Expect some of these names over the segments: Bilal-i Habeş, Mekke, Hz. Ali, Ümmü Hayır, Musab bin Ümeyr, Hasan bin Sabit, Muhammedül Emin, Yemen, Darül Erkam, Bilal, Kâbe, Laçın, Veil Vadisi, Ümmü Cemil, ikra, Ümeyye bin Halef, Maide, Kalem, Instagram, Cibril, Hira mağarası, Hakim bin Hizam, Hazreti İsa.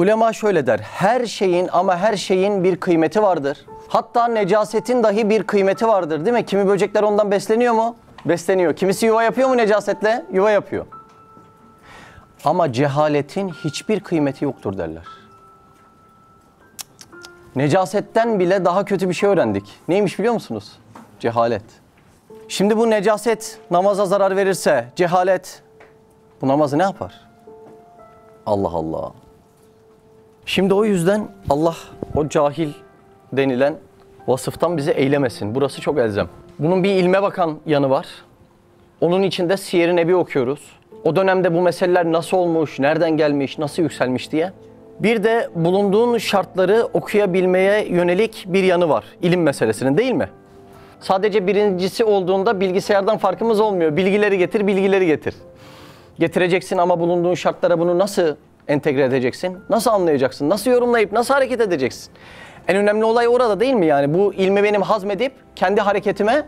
Ulema şöyle der, her şeyin ama her şeyin bir kıymeti vardır. Hatta necasetin dahi bir kıymeti vardır, değil mi? Kimi böcekler ondan besleniyor mu? Besleniyor. Kimisi yuva yapıyor mu necasetle? Yuva yapıyor. Ama cehaletin hiçbir kıymeti yoktur derler. Necasetten bile daha kötü bir şey öğrendik. Neymiş biliyor musunuz? Cehalet. Şimdi bu necaset namaza zarar verirse, cehalet bu namazı ne yapar? Allah Allah. Şimdi o yüzden Allah o cahil denilen vasıftan bizi eylemesin. Burası çok elzem. Bunun bir ilme bakan yanı var. Onun içinde Siyer-i Nebi okuyoruz. O dönemde bu meseleler nasıl olmuş, nereden gelmiş, nasıl yükselmiş diye. Bir de bulunduğun şartları okuyabilmeye yönelik bir yanı var. İlim meselesinin, değil mi? Sadece birincisi olduğunda bilgisayardan farkımız olmuyor. Bilgileri getir, bilgileri getir. Getireceksin ama bulunduğun şartlara bunu nasıl entegre edeceksin? Nasıl anlayacaksın? Nasıl yorumlayıp nasıl hareket edeceksin? En önemli olay orada, değil mi? Yani bu ilmi benim hazmedip kendi hareketime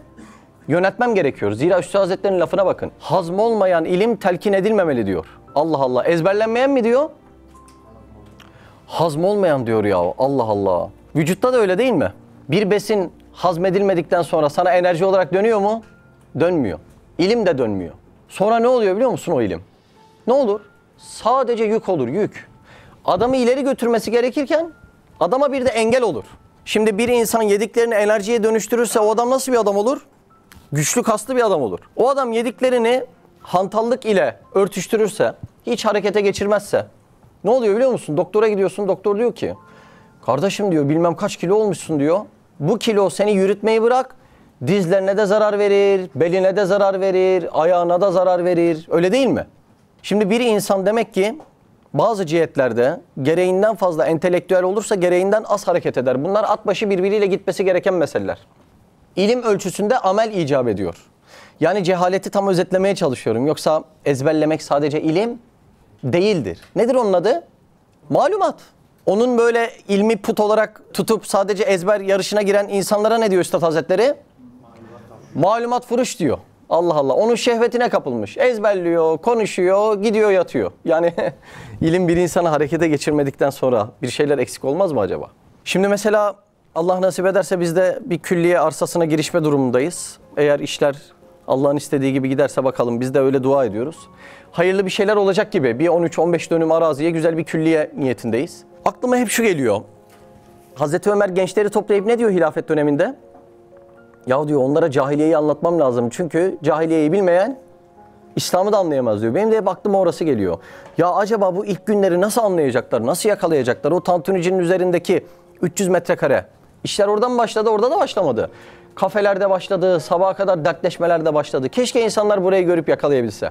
yönetmem gerekiyor. Zira Üstad Hazretleri'nin lafına bakın. Hazm olmayan ilim telkin edilmemeli diyor. Allah Allah. Ezberlenmeyen mi diyor? Hazm olmayan diyor ya. Allah Allah. Vücutta da öyle değil mi? Bir besin hazmedilmedikten sonra sana enerji olarak dönüyor mu? Dönmüyor. İlim de dönmüyor. Sonra ne oluyor biliyor musun o ilim? Ne olur? Sadece yük olur, yük. Adamı ileri götürmesi gerekirken adama bir de engel olur. Şimdi bir insan yediklerini enerjiye dönüştürürse o adam nasıl bir adam olur? Güçlü, kaslı bir adam olur. O adam yediklerini hantallık ile örtüştürürse, hiç harekete geçirmezse ne oluyor biliyor musun? Doktora gidiyorsun, doktor diyor ki kardeşim diyor bilmem kaç kilo olmuşsun diyor. Bu kilo seni yürütmeyi bırak, dizlerine de zarar verir, beline de zarar verir, ayağına da zarar verir. Öyle değil mi? Şimdi bir insan demek ki bazı cihetlerde gereğinden fazla entelektüel olursa gereğinden az hareket eder. Bunlar at başı birbiriyle gitmesi gereken meseleler. İlim ölçüsünde amel icap ediyor. Yani cehaleti tam özetlemeye çalışıyorum. Yoksa ezberlemek sadece ilim değildir. Nedir onun adı? Malumat. Onun böyle ilmi put olarak tutup sadece ezber yarışına giren insanlara ne diyor Üstad Hazretleri? Malumat furuş diyor. Allah Allah. Onun şehvetine kapılmış. Ezberliyor, konuşuyor, gidiyor yatıyor. Yani ilim bir insanı harekete geçirmedikten sonra bir şeyler eksik olmaz mı acaba? Şimdi mesela Allah nasip ederse biz de bir külliye arsasına girişme durumundayız. Eğer işler Allah'ın istediği gibi giderse bakalım biz de öyle dua ediyoruz. Hayırlı bir şeyler olacak gibi bir 13-15 dönüm araziye güzel bir külliye niyetindeyiz. Aklıma hep şu geliyor. Hazreti Ömer gençleri toplayıp ne diyor hilafet döneminde? Ya diyor onlara cahiliyeyi anlatmam lazım çünkü cahiliyeyi bilmeyen İslam'ı da anlayamaz diyor. Benim de hep aklıma orası geliyor. Ya acaba bu ilk günleri nasıl anlayacaklar, nasıl yakalayacaklar? O tantunicinin üzerindeki 300 metrekare. İşler oradan başladı, orada da başlamadı. Kafelerde başladı, sabaha kadar dertleşmelerde başladı. Keşke insanlar burayı görüp yakalayabilse.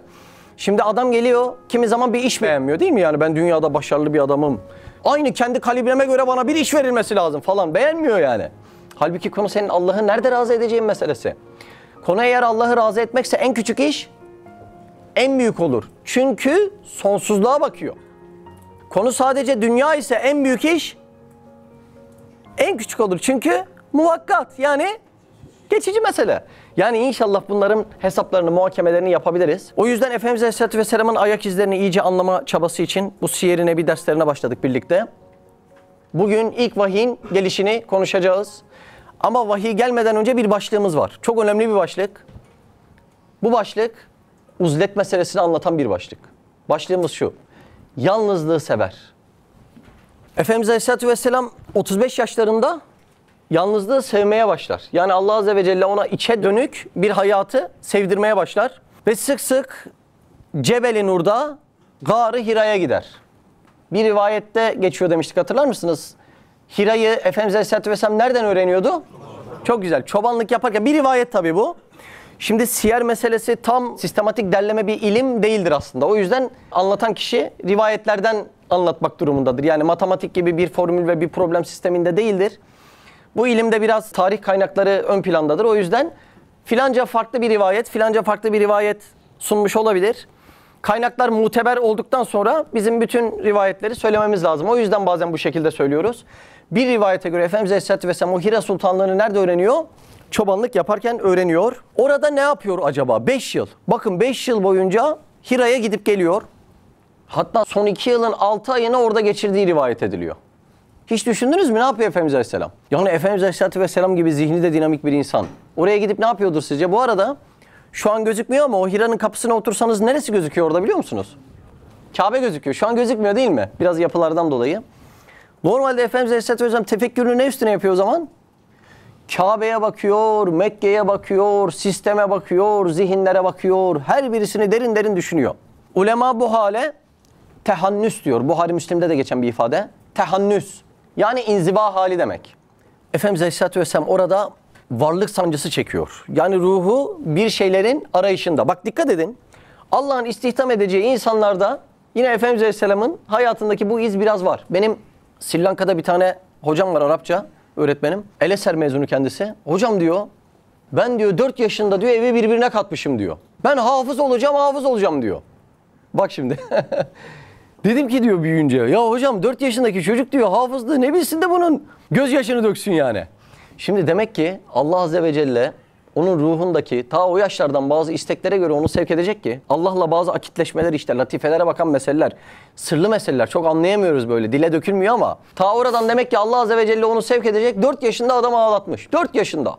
Şimdi adam geliyor, kimi zaman bir iş beğenmiyor değil mi? Yani ben dünyada başarılı bir adamım. Aynı kendi kalibreme göre bana bir iş verilmesi lazım falan. Beğenmiyor yani. Halbuki konu senin Allah'ı nerede razı edeceğin meselesi. Konu eğer Allah'ı razı etmekse en küçük iş en büyük olur. Çünkü sonsuzluğa bakıyor. Konu sadece dünya ise en büyük iş en küçük olur. Çünkü muvakkat yani geçici mesele. Yani inşallah bunların hesaplarını, muhakemelerini yapabiliriz. O yüzden Efendimiz Aleyhisselatü Vesselam'ın ayak izlerini iyice anlama çabası için bu Siyer-i Nebi derslerine başladık birlikte. Bugün ilk vahiyin gelişini konuşacağız. Ama vahiy gelmeden önce bir başlığımız var. Çok önemli bir başlık. Bu başlık uzlet meselesini anlatan bir başlık. Başlığımız şu. Yalnızlığı sever. Efendimiz Aleyhisselatü Vesselam 35 yaşlarında yalnızlığı sevmeye başlar. Yani Allah Azze ve Celle ona içe dönük bir hayatı sevdirmeye başlar. Ve sık sık Cebel-i Nur'da Gâr-ı Hira'ya gider. Bir rivayette geçiyor demiştik, hatırlar mısınız? Hira'yı Efendimiz Aleyhisselatü Vesselam nereden öğreniyordu? Çok güzel. Çobanlık yaparken. Bir rivayet tabii bu. Şimdi siyer meselesi tam sistematik derleme bir ilim değildir aslında. O yüzden anlatan kişi rivayetlerden anlatmak durumundadır. Yani matematik gibi bir formül ve bir problem sisteminde değildir. Bu ilimde biraz tarih kaynakları ön plandadır. O yüzden filanca farklı bir rivayet, filanca farklı bir rivayet sunmuş olabilir. Kaynaklar muteber olduktan sonra bizim bütün rivayetleri söylememiz lazım. O yüzden bazen bu şekilde söylüyoruz. Bir rivayete göre Efendimiz Aleyhisselatü Vesselam o Hira Sultanlığı'nı nerede öğreniyor? Çobanlık yaparken öğreniyor. Orada ne yapıyor acaba? 5 yıl. Bakın 5 yıl boyunca Hira'ya gidip geliyor. Hatta son 2 yılın 6 ayını orada geçirdiği rivayet ediliyor. Hiç düşündünüz mü ne yapıyor Efendimiz Aleyhisselam? Yani Efendimiz Aleyhisselatü Vesselam gibi zihni de dinamik bir insan. Oraya gidip ne yapıyordur sizce? Bu arada şu an gözükmüyor ama o Hira'nın kapısına otursanız neresi gözüküyor orada biliyor musunuz? Kâbe gözüküyor. Şu an gözükmüyor değil mi? Biraz yapılardan dolayı. Normalde Efendimiz Aleyhisselatü Vesselam tefekkürünü ne üstüne yapıyor o zaman? Kâbe'ye bakıyor, Mekke'ye bakıyor, sisteme bakıyor, zihinlere bakıyor. Her birisini derin derin düşünüyor. Ulema bu hale tehannüs diyor. Buhari Müslim'de de geçen bir ifade. Tehannüs. Yani inziva hali demek. Efendimiz Aleyhisselatü Vesselam orada varlık sancısı çekiyor. Yani ruhu bir şeylerin arayışında. Bak dikkat edin. Allah'ın istihdam edeceği insanlarda yine Efendimiz Aleyhisselam'ın hayatındaki bu iz biraz var. Benim Sri Lanka'da bir tane hocam var, Arapça öğretmenim. Eleser mezunu kendisi. Hocam diyor, ben diyor 4 yaşında diyor evi birbirine katmışım diyor. Ben hafız olacağım diyor. Bak şimdi. Dedim ki diyor büyüyünce, ya hocam 4 yaşındaki çocuk diyor hafızdı, ne bilsin de bunun gözyaşını döksün yani. Şimdi demek ki Allah Azze ve Celle onun ruhundaki ta o yaşlardan bazı isteklere göre onu sevk edecek ki Allah'la bazı akitleşmeler, işte latifelere bakan meseleler, sırlı meseleler, çok anlayamıyoruz böyle, dile dökülmüyor ama ta oradan demek ki Allah Azze ve Celle onu sevk edecek. 4 yaşında adam ağlatmış. 4 yaşında.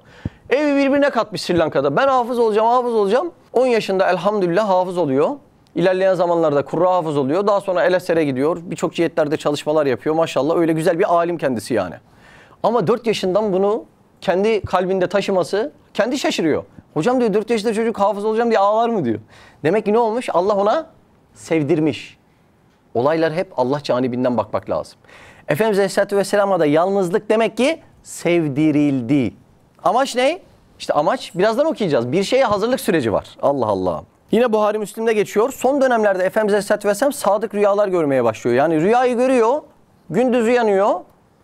Evi birbirine katmış Sri Lanka'da. Ben hafız olacağım. 10 yaşında elhamdülillah hafız oluyor. İlerleyen zamanlarda kurra hafız oluyor. Daha sonra Eleser'e gidiyor. Birçok cihetlerde çalışmalar yapıyor. Maşallah öyle güzel bir alim kendisi yani. Ama 4 yaşından bunu kendi kalbinde taşıması, kendi şaşırıyor. Hocam diyor 4 yaşında çocuk hafız olacağım diye ağlar mı diyor. Demek ki ne olmuş? Allah ona sevdirmiş. Olaylar hep Allah canibinden bakmak lazım. Efendimiz Aleyhisselatü Vesselam'a da yalnızlık demek ki sevdirildi. Amaç ne? İşte amaç birazdan okuyacağız. Bir şeye hazırlık süreci var. Allah Allah. Yine Buhari Müslim'de geçiyor. Son dönemlerde Efendimiz Aleyhisselatü Vesselam sadık rüyalar görmeye başlıyor. Yani rüyayı görüyor, gündüz uyanıyor,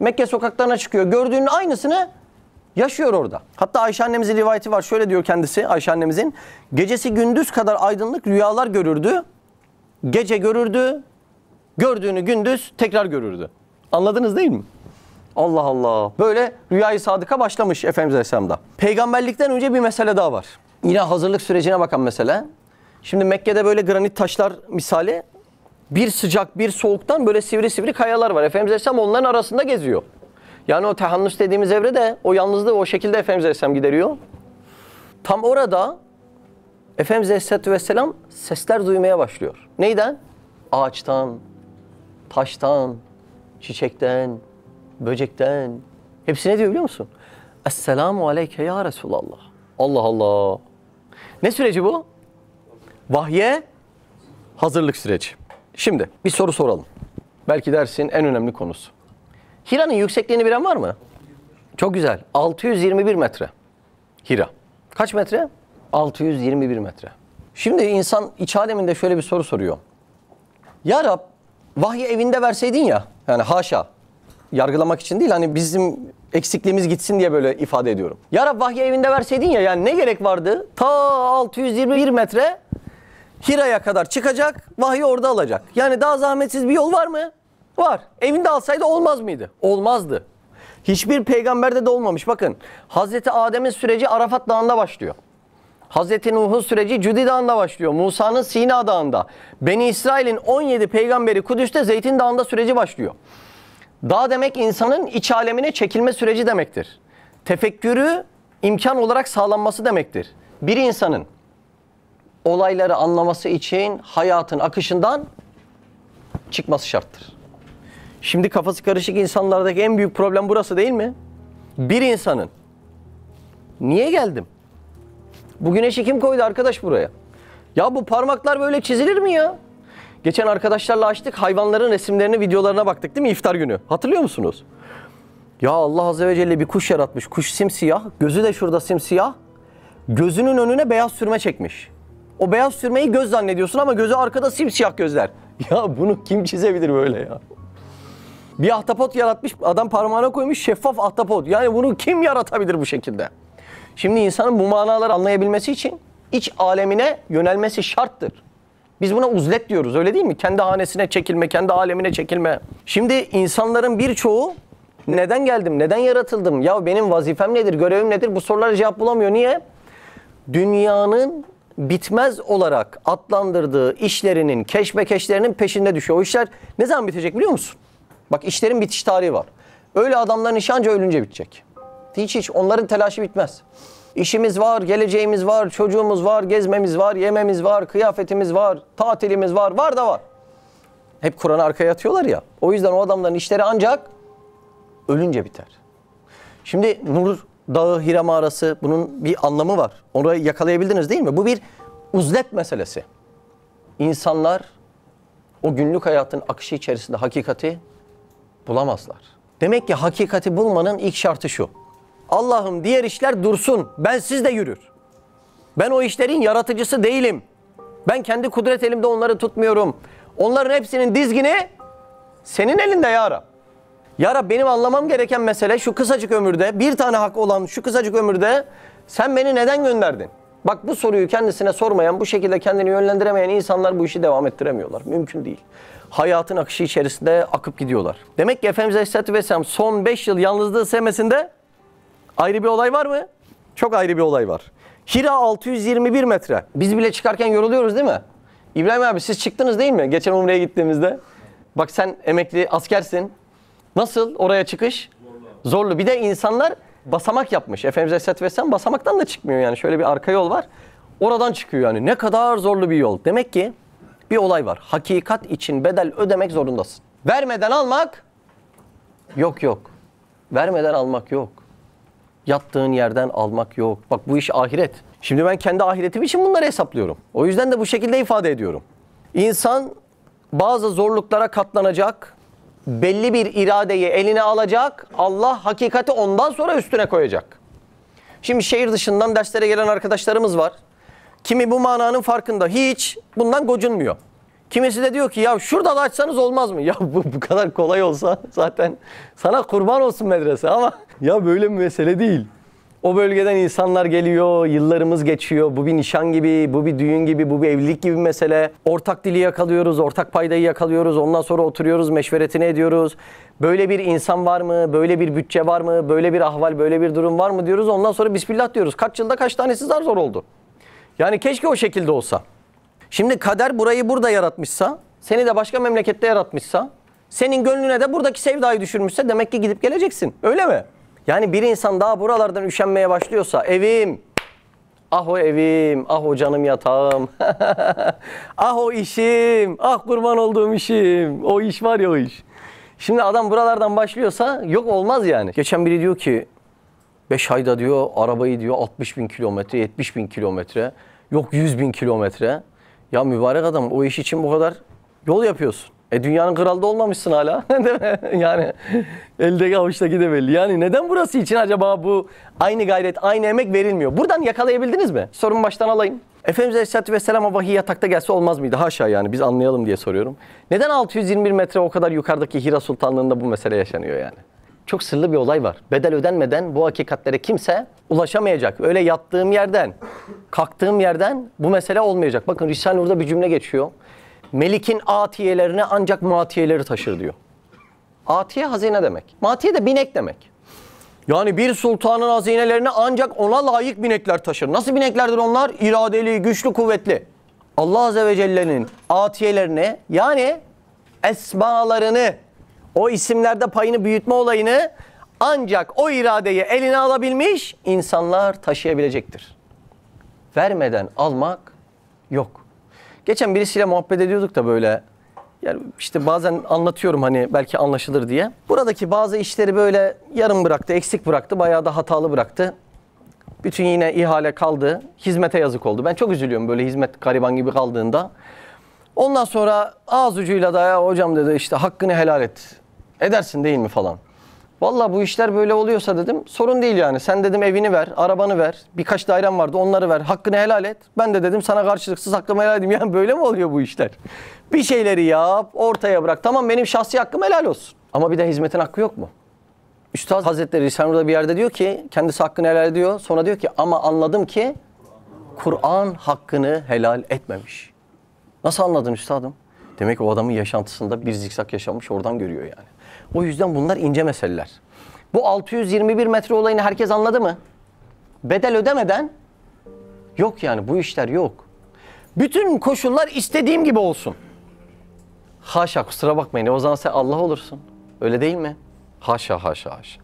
Mekke sokaklarına çıkıyor. Gördüğünün aynısını yaşıyor orada. Hatta Ayşe annemizin rivayeti var. Şöyle diyor kendisi, Ayşe annemizin. Gecesi gündüz kadar aydınlık rüyalar görürdü. Gece görürdü, gördüğünü gündüz tekrar görürdü. Anladınız değil mi? Allah Allah. Böyle rüyayı sadıka başlamış Efendimiz Aleyhisselam'da. Peygamberlikten önce bir mesele daha var. Yine hazırlık sürecine bakan mesele. Şimdi Mekke'de böyle granit taşlar misali bir sıcak bir soğuktan böyle sivri sivri kayalar var. Efendimiz Aleyhisselam onların arasında geziyor. Yani o tehannüs dediğimiz evrede o yalnızlığı o şekilde Efendimiz Aleyhisselam gideriyor. Tam orada Efendimiz Aleyhisselatü Vesselam sesler duymaya başlıyor. Neyden? Ağaçtan, taştan, çiçekten, böcekten. Hepsi ne diyor biliyor musun? Esselamu aleyke ya Resulallah. Allah Allah. Ne süreci bu? Vahye hazırlık süreci. Şimdi bir soru soralım. Belki dersin en önemli konusu. Hira'nın yüksekliğini bilen var mı? Çok güzel. 621 metre. Hira. Kaç metre? 621 metre. Şimdi insan iç aleminde şöyle bir soru soruyor. Ya Rab, vahyi evinde verseydin ya. Yani haşa. Yargılamak için değil. Hani bizim eksikliğimiz gitsin diye böyle ifade ediyorum. Ya Rab, vahyi evinde verseydin ya. Yani ne gerek vardı? Ta 621 metre Hira'ya kadar çıkacak, vahyi orada alacak. Yani daha zahmetsiz bir yol var mı? Var. Evinde alsaydı olmaz mıydı? Olmazdı. Hiçbir peygamberde de olmamış. Bakın, Hazreti Adem'in süreci Arafat Dağı'nda başlıyor. Hazreti Nuh'un süreci Cudi Dağı'nda başlıyor. Musa'nın Sina Dağı'nda. Beni İsrail'in 17 peygamberi Kudüs'te Zeytin Dağı'nda süreci başlıyor. Dağ demek insanın iç alemine çekilme süreci demektir. Tefekkürü imkan olarak sağlanması demektir. Bir insanın olayları anlaması için hayatın akışından çıkması şarttır. Şimdi kafası karışık insanlardaki en büyük problem burası değil mi? Bir insanın niye geldim? Bu güneşi kim koydu arkadaş buraya? Ya bu parmaklar böyle çizilir mi ya? Geçen arkadaşlarla açtık, hayvanların resimlerini, videolarına baktık değil mi iftar günü? Hatırlıyor musunuz? Ya Allah Azze ve Celle bir kuş yaratmış. Kuş simsiyah, gözü de şurada simsiyah. Gözünün önüne beyaz sürme çekmiş. O beyaz sürmeyi göz zannediyorsun ama gözü arkada simsiyah gözler. Ya bunu kim çizebilir böyle ya? Bir ahtapot yaratmış, adam parmağına koymuş şeffaf ahtapot. Yani bunu kim yaratabilir bu şekilde? Şimdi insanın bu manaları anlayabilmesi için iç alemine yönelmesi şarttır. Biz buna uzlet diyoruz, öyle değil mi? Kendi hanesine çekilme, kendi alemine çekilme. Şimdi insanların birçoğu neden geldim, neden yaratıldım? Ya benim vazifem nedir, görevim nedir? Bu sorulara cevap bulamıyor. Niye? Dünyanın bitmez olarak adlandırdığı işlerinin, keşmekeşlerinin peşinde düşüyor. O işler ne zaman bitecek biliyor musun? Bak, işlerin bitiş tarihi var. Öyle adamların işi anca ölünce bitecek. Hiç onların telaşı bitmez. İşimiz var, geleceğimiz var, çocuğumuz var, gezmemiz var, yememiz var, kıyafetimiz var, tatilimiz var, var da var. Hep Kur'an'ı arkaya atıyorlar ya. O yüzden o adamların işleri ancak ölünce biter. Şimdi Nur Dağı, Hira Mağarası, bunun bir anlamı var. Onu yakalayabildiniz değil mi? Bu bir uzlet meselesi. İnsanlar o günlük hayatın akışı içerisinde hakikati bulamazlar. Demek ki hakikati bulmanın ilk şartı şu: Allah'ım diğer işler dursun, bensiz de yürür. Ben o işlerin yaratıcısı değilim. Ben kendi kudret elimde onları tutmuyorum. Onların hepsinin dizgini senin elinde ya Rab. Ya Rab, benim anlamam gereken mesele şu kısacık ömürde, bir tane hak olan şu kısacık ömürde sen beni neden gönderdin? Bak, bu soruyu kendisine sormayan, bu şekilde kendini yönlendiremeyen insanlar bu işi devam ettiremiyorlar. Mümkün değil. Hayatın akışı içerisinde akıp gidiyorlar. Demek ki Efendimiz Aleyhisselatü Vesselam son 5 yıl yalnızlığı sevmesinde ayrı bir olay var mı? Çok ayrı bir olay var. Hira 621 metre. Biz bile çıkarken yoruluyoruz değil mi? İbrahim abi, siz çıktınız değil mi? Geçen umreye gittiğimizde. Bak, sen emekli askersin. Nasıl oraya çıkış? Zorlu. Bir de insanlar basamak yapmış. Efendimiz Aleyhisselatü Vesselam basamaktan da çıkmıyor yani. Şöyle bir arka yol var. Oradan çıkıyor yani. Ne kadar zorlu bir yol. Demek ki bir olay var. Hakikat için bedel ödemek zorundasın. Vermeden almak yok. Vermeden almak yok. Yattığın yerden almak yok. Bak, bu iş ahiret. Şimdi ben kendi ahiretim için bunları hesaplıyorum. O yüzden de bu şekilde ifade ediyorum. İnsan bazı zorluklara katlanacak, belli bir iradeyi eline alacak, Allah hakikati ondan sonra üstüne koyacak. Şimdi şehir dışından derslere gelen arkadaşlarımız var. Kimi bu mananın farkında, hiç bundan gocunmuyor. Kimisi de diyor ki ya şurada da açsanız olmaz mı? Ya bu kadar kolay olsa zaten sana kurban olsun medrese, ama ya böyle bir mesele değil. O bölgeden insanlar geliyor, yıllarımız geçiyor. Bu bir nişan gibi, bu bir düğün gibi, bu bir evlilik gibi bir mesele. Ortak dili yakalıyoruz, ortak paydayı yakalıyoruz. Ondan sonra oturuyoruz, meşveretini ediyoruz. Böyle bir insan var mı? Böyle bir bütçe var mı? Böyle bir ahval, böyle bir durum var mı diyoruz. Ondan sonra bismillah diyoruz. Kaç yılda kaç tanesi zar zor oldu. Yani keşke o şekilde olsa. Şimdi kader burayı burada yaratmışsa, seni de başka memlekette yaratmışsa, senin gönlüne de buradaki sevdayı düşürmüşse demek ki gidip geleceksin. Öyle mi? Yani bir insan daha buralardan üşenmeye başlıyorsa, evim, ah o evim, ah o canım yatağım, ah o işim, ah kurban olduğum işim, o iş var ya o iş. Şimdi adam buralardan başlıyorsa yok, olmaz yani. Geçen biri diyor ki 5 ayda diyor arabayı diyor 60.000 kilometre, 70.000 kilometre, yok 100.000 kilometre. Ya mübarek adam, o iş için bu kadar yol yapıyorsun. Dünyanın kralı da olmamışsın hala. Değil mi? Yani eldeki avuçtaki de belli. Yani neden burası için acaba bu aynı gayret, aynı emek verilmiyor? Buradan yakalayabildiniz mi? Sorun baştan alayım. Efendimiz Aleyhisselatü Vesselam'a vahiy yatakta gelse olmaz mıydı? Haşa yani, biz anlayalım diye soruyorum. Neden 621 metre o kadar yukarıdaki Hira Sultanlığı'nda bu mesele yaşanıyor yani? Çok sırlı bir olay var. Bedel ödenmeden bu hakikatlere kimse ulaşamayacak. Öyle yattığım yerden, kalktığım yerden bu mesele olmayacak. Bakın Risale-i Nur'da bir cümle geçiyor. Melik'in atiyelerine ancak matiyeleri taşır diyor. Atiye hazine demek. Matiye de binek demek. Yani bir sultanın hazinelerine ancak ona layık binekler taşır. Nasıl bineklerdir onlar? İradeli, güçlü, kuvvetli. Allah Azze ve Celle'nin atiyelerini, yani esmalarını, o isimlerde payını büyütme olayını ancak o iradeyi eline alabilmiş insanlar taşıyabilecektir. Vermeden almak yok. Geçen birisiyle muhabbet ediyorduk da böyle, yani işte bazen anlatıyorum hani belki anlaşılır diye. Buradaki bazı işleri böyle yarım bıraktı, eksik bıraktı, bayağı da hatalı bıraktı. Bütün yine ihale kaldı, hizmete yazık oldu. Ben çok üzülüyorum böyle hizmet gariban gibi kaldığında. Ondan sonra ağız ucuyla da ya hocam dedi işte hakkını helal et, edersin değil mi falan. Vallahi bu işler böyle oluyorsa dedim sorun değil yani. Sen dedim evini ver, arabanı ver, birkaç dairem vardı onları ver, hakkını helal et. Ben de dedim sana karşılıksız hakkımı helal edeyim. Yani böyle mi oluyor bu işler? Bir şeyleri yap, ortaya bırak. Tamam, benim şahsi hakkım helal olsun. Ama bir de hizmetin hakkı yok mu? Üstad Hazretleri Risale-i Nur'da bir yerde diyor ki kendisi hakkını helal ediyor. Sonra diyor ki ama anladım ki Kur'an hakkını helal etmemiş. Nasıl anladın üstadım? Demek o adamın yaşantısında bir zikzak yaşanmış, oradan görüyor yani. O yüzden bunlar ince meseleler. Bu 621 metre olayını herkes anladı mı? Bedel ödemeden yok yani, bu işler yok. Bütün koşullar istediğim gibi olsun. Haşa, kusura bakmayın. O zaman sen Allah olursun. Öyle değil mi? Haşa, haşa, haşa.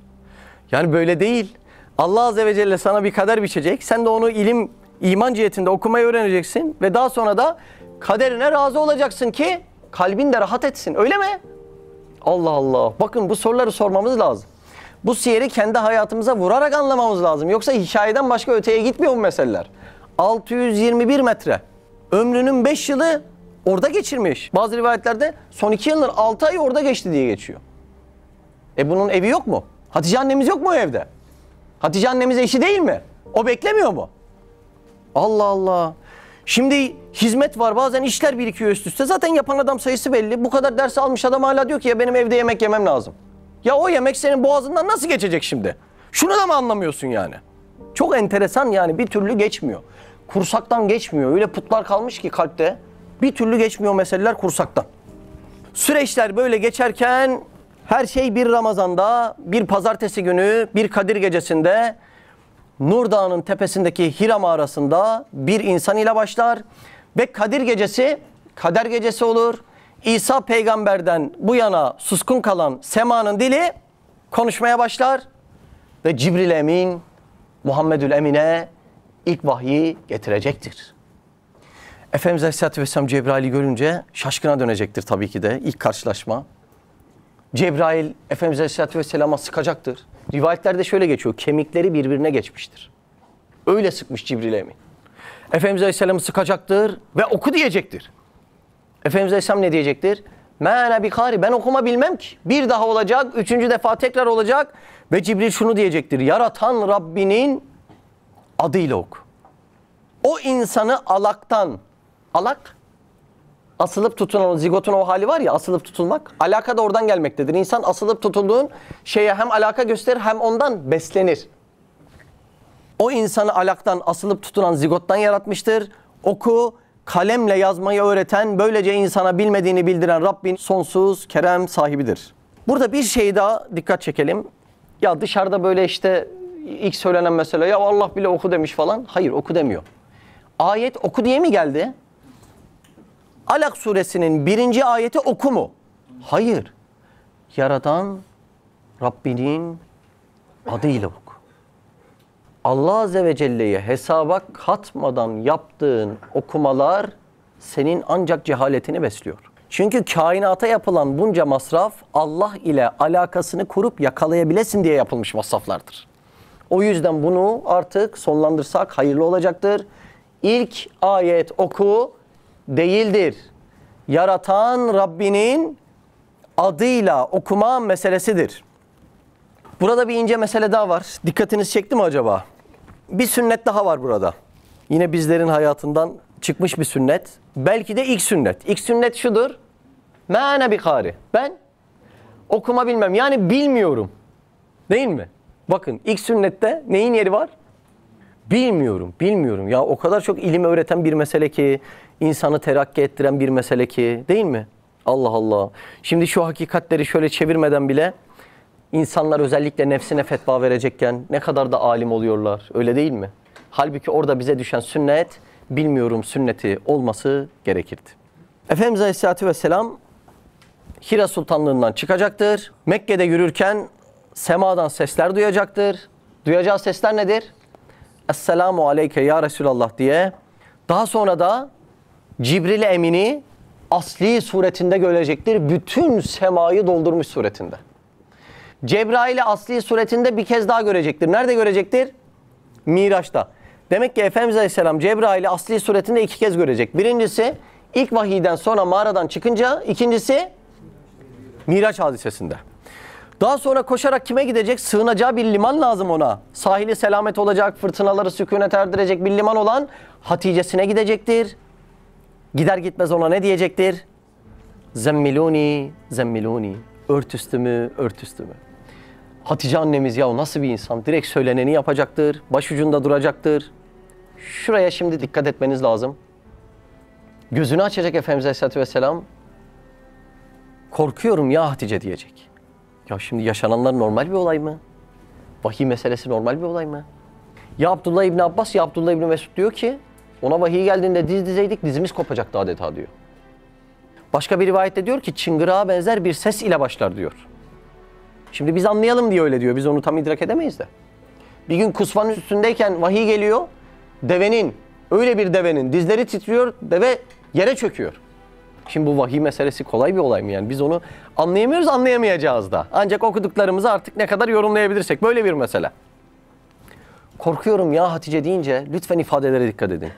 Yani böyle değil. Allah Azze ve Celle sana bir kader biçecek. Sen de onu ilim, iman cihetinde okumayı öğreneceksin. Ve daha sonra da kaderine razı olacaksın ki kalbin de rahat etsin. Öyle mi? Allah Allah. Bakın bu soruları sormamız lazım. Bu siyeri kendi hayatımıza vurarak anlamamız lazım. Yoksa hikayeden başka öteye gitmiyor bu meseleler. 621 metre. Ömrünün 5 yılı orada geçirmiş. Bazı rivayetlerde son 2 yılın 6 ayı orada geçti diye geçiyor. E bunun evi yok mu? Hatice annemiz yok mu o evde? Hatice annemiz eşi değil mi? O beklemiyor mu? Allah Allah. Şimdi hizmet var, bazen işler birikiyor üst üste. Zaten yapan adam sayısı belli. Bu kadar ders almış adam hala diyor ki ya benim evde yemek yemem lazım. Ya o yemek senin boğazından nasıl geçecek şimdi? Şunu da mı anlamıyorsun yani? Çok enteresan yani, bir türlü geçmiyor. Kursaktan geçmiyor. Öyle putlar kalmış ki kalpte. Bir türlü geçmiyor meseleler kursaktan. Süreçler böyle geçerken her şey bir Ramazan'da, bir pazartesi günü, bir Kadir gecesinde Nur Dağı'nın tepesindeki Hira mağarasında bir insan ile başlar. Ve Kadir gecesi, kader gecesi olur. İsa peygamberden bu yana suskun kalan semanın dili konuşmaya başlar. Ve Cibril Emin, Muhammedül Emin'e ilk vahyi getirecektir. Efendimiz Aleyhisselatü Vesselam Cebrail'i görünce şaşkına dönecektir tabii ki de, ilk karşılaşma. Cebrail Efendimiz Aleyhisselatü Vesselam'a sıkacaktır. Rivayetlerde şöyle geçiyor, kemikleri birbirine geçmiştir. Öyle sıkmış Cibril Emin. Efendimiz Aleyhisselam'ı sıkacaktır ve oku diyecektir. Efendimiz Aleyhisselam ne diyecektir? Mâne bikâri, ben okuma bilmem ki. Bir daha olacak, 3. defa tekrar olacak ve Cibril şunu diyecektir. Yaratan Rabbinin adıyla oku. O insanı alaktan, alak, asılıp tutulan, zigotun o hali var ya, asılıp tutulmak. Alaka da oradan gelmektedir. İnsan asılıp tutulduğun şeye hem alaka gösterir hem ondan beslenir. O insanı alaktan, asılıp tutulan zigottan yaratmıştır. Oku, kalemle yazmayı öğreten, böylece insana bilmediğini bildiren Rabbin sonsuz kerem sahibidir. Burada bir şey daha dikkat çekelim. Ya dışarıda böyle işte ilk söylenen mesele, ya Allah bile oku demiş falan. Hayır, oku demiyor. Ayet oku diye mi geldi? Alak suresinin 1. ayeti oku mu? Hayır. Yaratan Rabbinin adıyla oku. Allah Azze ve Celle'ye hesaba katmadan yaptığın okumalar senin ancak cehaletini besliyor. Çünkü kainata yapılan bunca masraf Allah ile alakasını kurup yakalayabilesin diye yapılmış masraflardır. O yüzden bunu artık sonlandırsak hayırlı olacaktır. İlk ayet oku değildir. Yaratan Rabbinin adıyla okuma meselesidir. Burada bir ince mesele daha var. Dikkatinizi çekti mi acaba? Bir sünnet daha var burada. Yine bizlerin hayatından çıkmış bir sünnet. Belki de ilk sünnet. İlk sünnet şudur. Mâne bikâri. Ben okuma bilmem. Yani bilmiyorum. Değil mi? Bakın ilk sünnette neyin yeri var? Bilmiyorum, bilmiyorum. Ya o kadar çok ilim öğreten bir mesele ki, insanı terakki ettiren bir mesele ki. Değil mi? Allah Allah. Şimdi şu hakikatleri şöyle çevirmeden bile İnsanlar özellikle nefsine fetva verecekken ne kadar da alim oluyorlar. Öyle değil mi? Halbuki orada bize düşen sünnet, bilmiyorum sünneti olması gerekirdi. Efendimiz Aleyhisselatü Vesselam Hira Sultanlığından çıkacaktır. Mekke'de yürürken semadan sesler duyacaktır. Duyacağı sesler nedir? Esselamu aleyke ya Resulallah diye. Daha sonra da Cibril Emin'i asli suretinde görecektir. Bütün semayı doldurmuş suretinde. Cebrail'i asli suretinde bir kez daha görecektir. Nerede görecektir? Miraç'ta. Demek ki Efendimiz Aleyhisselam Cebrail'i asli suretinde 2 kez görecek. Birincisi ilk vahiyden sonra mağaradan çıkınca, ikincisi Miraç hadisesinde. Daha sonra koşarak kime gidecek? Sığınacağı bir liman lazım ona. Sahili selamet olacak, fırtınaları sükunete erdirecek bir liman olan Hatice'sine gidecektir. Gider gitmez ona ne diyecektir? Zemmiluni, zemmiluni. Ört üstümü, ört üstümü. Hatice annemiz ya o nasıl bir insan? Direkt söyleneni yapacaktır. Başucunda duracaktır. Şuraya şimdi dikkat etmeniz lazım. Gözünü açacak Efendimiz Aleyhisselatü Vesselam. Korkuyorum ya Hatice diyecek. Ya şimdi yaşananlar normal bir olay mı? Vahiy meselesi normal bir olay mı? Ya Abdullah İbni Abbas ya Abdullah İbni Mesud diyor ki Ona vahiy geldiğinde diz dizeydik, dizimiz kopacaktı adeta diyor. Başka bir rivayette diyor ki çıngırağa benzer bir ses ile başlar diyor. Şimdi biz anlayalım diye öyle diyor. Biz onu tam idrak edemeyiz de. Bir gün kusvanın üstündeyken vahiy geliyor. Devenin, öyle bir devenin dizleri titriyor. Deve yere çöküyor. Şimdi bu vahiy meselesi kolay bir olay mı yani? Biz onu anlayamıyoruz, anlayamayacağız da. Ancak okuduklarımızı artık ne kadar yorumlayabilirsek. Böyle bir mesele. Korkuyorum ya Hatice deyince lütfen ifadelere dikkat edin.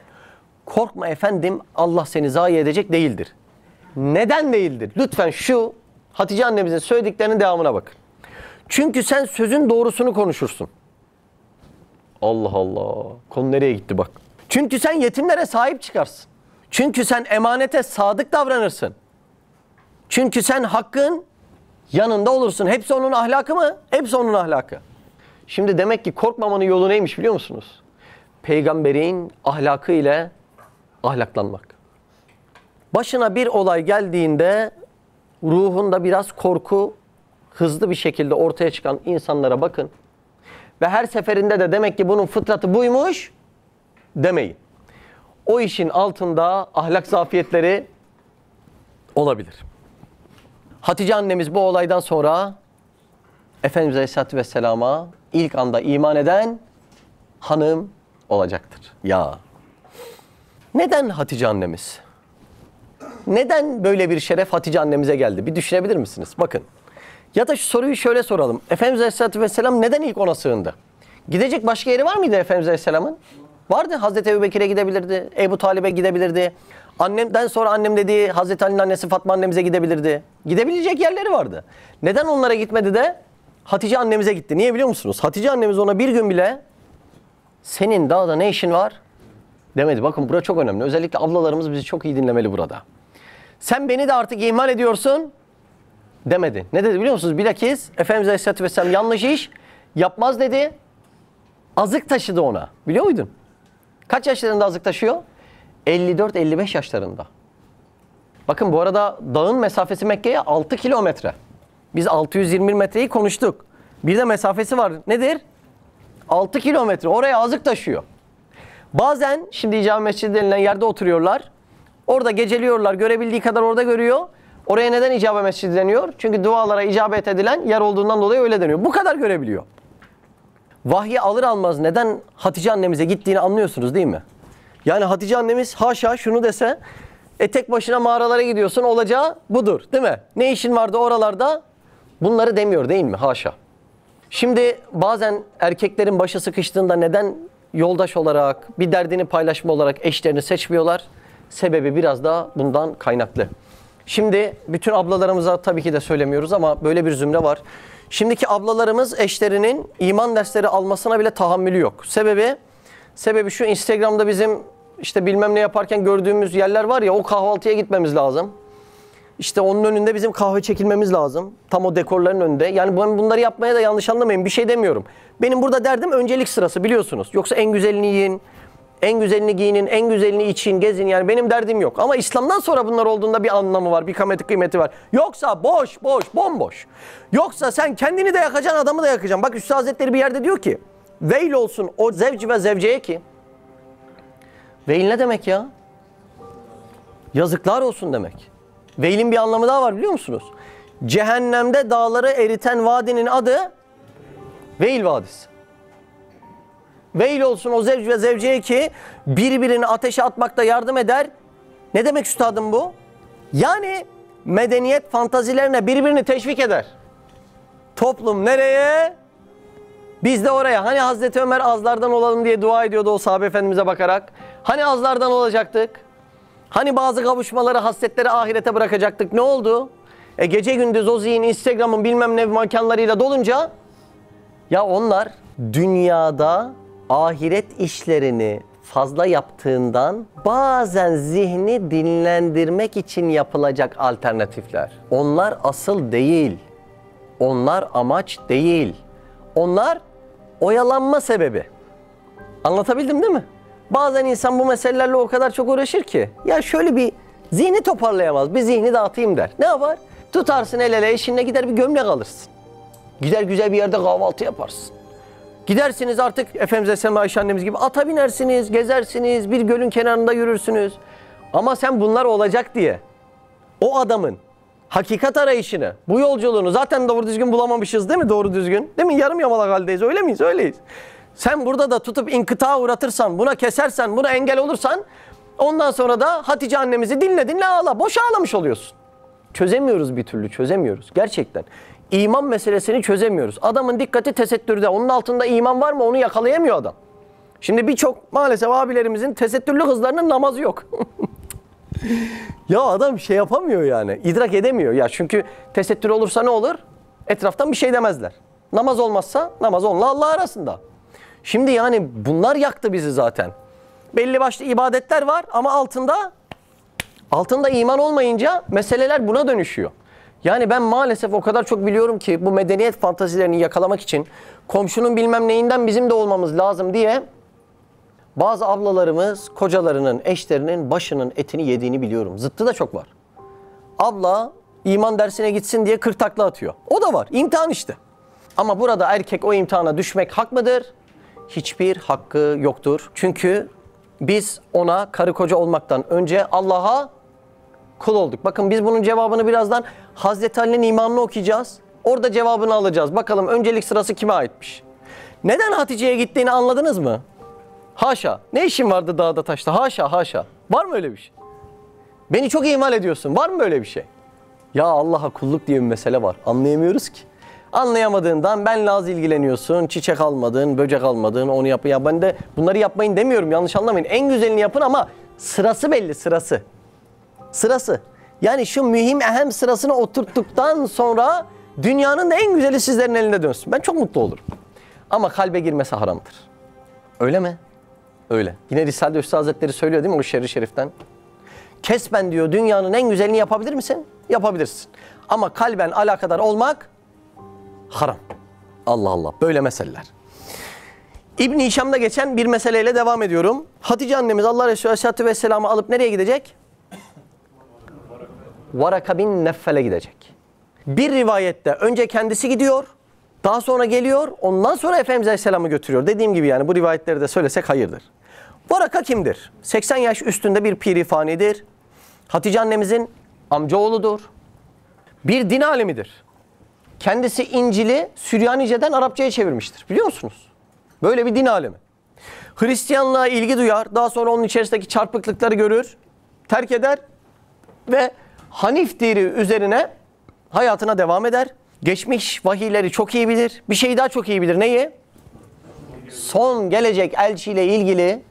Korkma efendim, Allah seni zayi edecek değildir. Neden değildir? Lütfen şu Hatice annemizin söylediklerinin devamına bakın. Çünkü sen sözün doğrusunu konuşursun. Allah Allah. Konu nereye gitti bak. Çünkü sen yetimlere sahip çıkarsın. Çünkü sen emanete sadık davranırsın. Çünkü sen hakkın yanında olursun. Hepsi onun ahlakı mı? Hepsi onun ahlakı. Şimdi demek ki korkmamanın yolu neymiş biliyor musunuz? Peygamberin ahlakı ile ahlaklanmak. Başına bir olay geldiğinde ruhunda biraz korku hızlı bir şekilde ortaya çıkan insanlara bakın. Ve her seferinde de demek ki bunun fıtratı buymuş demeyin. O işin altında ahlak zafiyetleri olabilir. Hatice annemiz bu olaydan sonra Efendimiz Aleyhisselatü Vesselam'a ilk anda iman eden hanım olacaktır. Ya neden Hatice annemiz? Neden böyle bir şeref Hatice annemize geldi? Bir düşünebilir misiniz? Bakın. Ya da şu soruyu şöyle soralım. Efendimiz Aleyhisselatü Vesselam neden ilk ona sığındı? Gidecek başka yeri var mıydı Efendimiz Aleyhisselam'ın? Vardı. Hazreti Ebubekir'e gidebilirdi. Ebu Talib'e gidebilirdi. Annemden sonra annem dediği Hazreti Ali'nin annesi Fatma annemize gidebilirdi. Gidebilecek yerleri vardı. Neden onlara gitmedi de Hatice annemize gitti? Niye biliyor musunuz? Hatice annemiz ona bir gün bile senin dağda ne işin var demedi. Bakın bura çok önemli. Özellikle ablalarımız bizi çok iyi dinlemeli burada. Sen beni de artık ihmal ediyorsun demedi. Ne dedi biliyor musunuz? Bilakis Efendimiz Aleyhisselatü Vesselam yanlış iş yapmaz dedi. Azık taşıdı ona. Biliyor muydun? Kaç yaşlarında azık taşıyor? 54-55 yaşlarında. Bakın bu arada dağın mesafesi Mekke'ye 6 kilometre. Biz 620 metreyi konuştuk. Bir de mesafesi var. Nedir? 6 kilometre. Oraya azık taşıyor. Bazen şimdi İcami Mescidi denilen yerde oturuyorlar. Orada geceliyorlar. Görebildiği kadar orada görüyor. Oraya neden İcabe Mescidi deniyor? Çünkü dualara icabet edilen yer olduğundan dolayı öyle deniyor. Bu kadar görebiliyor. Vahyi alır almaz neden Hatice annemize gittiğini anlıyorsunuz değil mi? Yani Hatice annemiz haşa şunu dese, tek başına mağaralara gidiyorsun olacağı budur değil mi? Ne işin vardı oralarda? Bunları demiyor değil mi? Haşa. Şimdi bazen erkeklerin başı sıkıştığında neden yoldaş olarak, bir derdini paylaşma olarak eşlerini seçmiyorlar? Sebebi biraz da bundan kaynaklı. Şimdi bütün ablalarımıza tabii ki de söylemiyoruz ama böyle bir zümre var. Şimdiki ablalarımız eşlerinin iman dersleri almasına bile tahammülü yok. Sebebi şu, Instagram'da bizim işte bilmem ne yaparken gördüğümüz yerler var ya, o kahvaltıya gitmemiz lazım. İşte onun önünde bizim kahve çekilmemiz lazım. Tam o dekorların önünde. Yani ben bunları yapmaya da yanlış anlamayın, bir şey demiyorum. Benim burada derdim öncelik sırası biliyorsunuz. Yoksa en güzelini yiyin, en güzelini giyinin, en güzelini için, gezin. Yani benim derdim yok. Ama İslam'dan sonra bunlar olduğunda bir anlamı var, bir kıymeti var. Yoksa boş, bomboş. Yoksa sen kendini de yakacaksın, adamı da yakacaksın. Bak Üstad Hazretleri bir yerde diyor ki, veil olsun o zevci ve zevceye ki. Veil ne demek ya? Yazıklar olsun demek. Veilin bir anlamı daha var biliyor musunuz? Cehennemde dağları eriten vadinin adı Veil Vadisi. Veil olsun o zevc ve zevceye ki birbirini ateşe atmakta yardım eder. Ne demek üstadım bu? Yani medeniyet fantazilerine birbirini teşvik eder. Toplum nereye? Biz de oraya. Hani Hazreti Ömer azlardan olalım diye dua ediyordu o sahabe efendimize bakarak. Hani azlardan olacaktık? Hani bazı kavuşmaları, hasretleri ahirete bırakacaktık? Ne oldu? Gece gündüz o zihin Instagram'ın bilmem ne mekanlarıyla dolunca ya onlar dünyada ahiret işlerini fazla yaptığından bazen zihni dinlendirmek için yapılacak alternatifler. Onlar asıl değil. Onlar amaç değil. Onlar oyalanma sebebi. Anlatabildim değil mi? Bazen insan bu meselelerle o kadar çok uğraşır ki. Ya şöyle bir zihni toparlayamaz. Bir zihni dağıtayım der. Ne yapar? Tutarsın el ele eşinle gider bir gömlek alırsın. Gider güzel bir yerde kahvaltı yaparsın. Gidersiniz artık Efendimiz Esma Ayşe annemiz gibi ata binersiniz, gezersiniz, bir gölün kenarında yürürsünüz. Ama sen bunlar olacak diye o adamın hakikat arayışını, bu yolculuğunu zaten doğru düzgün bulamamışız değil mi? Doğru düzgün. Değil mi? Yarım yamalak haldeyiz. Öyle miyiz? Öyleyiz. Sen burada da tutup inkıta uğratırsan, buna kesersen, buna engel olursan ondan sonra da Hatice annemizi dinle dinle ağla. Boşa ağlamış oluyorsun. Çözemiyoruz bir türlü. Çözemiyoruz. Gerçekten. İman meselesini çözemiyoruz. Adamın dikkati tesettürde. Onun altında iman var mı onu yakalayamıyor adam. Şimdi birçok maalesef abilerimizin tesettürlü kızlarının namazı yok. Ya adam şey yapamıyor yani. İdrak edemiyor. Ya çünkü tesettür olursa ne olur? Etraftan bir şey demezler. Namaz olmazsa namaz onunla Allah arasında. Şimdi yani bunlar yaktı bizi zaten. Belli başlı ibadetler var ama altında iman olmayınca meseleler buna dönüşüyor. Yani ben maalesef o kadar çok biliyorum ki bu medeniyet fantazilerini yakalamak için komşunun bilmem neyinden bizim de olmamız lazım diye bazı ablalarımız kocalarının, eşlerinin başının etini yediğini biliyorum. Zıttı da çok var. Abla iman dersine gitsin diye 40 takla atıyor. O da var. İmtihan işte. Ama burada erkek o imtihana düşmek hak mıdır? Hiçbir hakkı yoktur. Çünkü biz ona karı koca olmaktan önce Allah'a kul olduk. Bakın biz bunun cevabını birazdan Hazreti Ali'nin imanını okuyacağız. Orada cevabını alacağız. Bakalım öncelik sırası kime aitmiş? Neden Hatice'ye gittiğini anladınız mı? Haşa. Ne işin vardı dağda taşta? Haşa haşa. Var mı öyle bir şey? Beni çok ihmal ediyorsun. Var mı öyle bir şey? Ya Allah'a kulluk diye bir mesele var. Anlayamıyoruz ki. Anlayamadığından benle az ilgileniyorsun. Çiçek almadın, böcek almadın, onu yap. Ya ben de bunları yapmayın demiyorum. Yanlış anlamayın. En güzelini yapın ama sırası belli, sırası. Sırası. Yani şu mühim ehem sırasını oturttuktan sonra dünyanın da en güzeli sizlerin eline dönsün. Ben çok mutlu olurum. Ama kalbe girmesi haramdır. Öyle mi? Öyle. Yine Risale-i Üstad Hazretleri söylüyor değil mi o şerri şeriften? Kesben diyor dünyanın en güzelini yapabilir misin? Yapabilirsin. Ama kalben alakadar olmak haram. Allah Allah. Böyle meseleler. İbn-i Hişam'da geçen bir meseleyle devam ediyorum. Hatice annemiz Allah Resulü Aleyhisselatü Vesselam'ı alıp nereye gidecek? Varaka bin Neffel'e gidecek. Bir rivayette önce kendisi gidiyor, daha sonra geliyor, ondan sonra Efendimiz Aleyhisselam'ı götürüyor. Dediğim gibi yani bu rivayetleri de söylesek hayırdır. Varaka kimdir? 80 yaş üstünde bir piri fanidir. Hatice annemizin amcaoğludur. Bir din alimidir. Kendisi İncil'i Süryanice'den Arapça'ya çevirmiştir. Biliyor musunuz? Böyle bir din alimi. Hristiyanlığa ilgi duyar, daha sonra onun içerisindeki çarpıklıkları görür, terk eder ve Hanif dini üzerine hayatına devam eder. Geçmiş vahiyleri çok iyi bilir. Bir şeyi daha çok iyi bilir. Neyi? Son gelecek elçiyle ilgili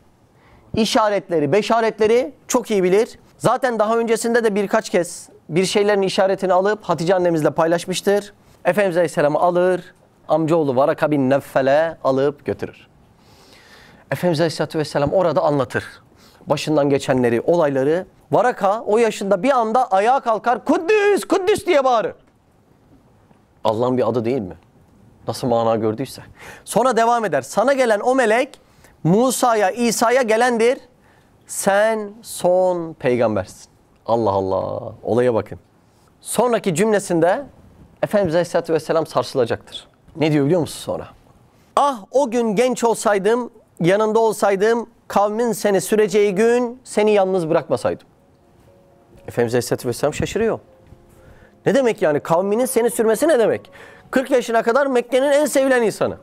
işaretleri, beşaretleri çok iyi bilir. Zaten daha öncesinde de birkaç kez bir şeylerin işaretini alıp Hatice annemizle paylaşmıştır. Efendimiz Aleyhisselam'ı alır, amcaoğlu Varaka bin Neffel'e alıp götürür. Efendimiz Aleyhisselatü Vesselam orada anlatır. Başından geçenleri, olayları. Varaka o yaşında bir anda ayağa kalkar, Kuddüs, Kuddüs diye bağırır. Allah'ın bir adı değil mi? Nasıl mana gördüyse. Sonra devam eder. Sana gelen o melek, Musa'ya, İsa'ya gelendir. Sen son peygambersin. Allah Allah. Olaya bakın. Sonraki cümlesinde Efendimiz Aleyhisselatü Vesselam sarsılacaktır. Ne diyor biliyor musun sonra? Ah o gün genç olsaydım, yanında olsaydım, kavmin seni süreceği gün seni yalnız bırakmasaydım. Efendimiz Aleyhisselatü Vesselam şaşırıyor. Ne demek yani? Kavminin seni sürmesi ne demek? 40 yaşına kadar Mekke'nin en sevilen insanı.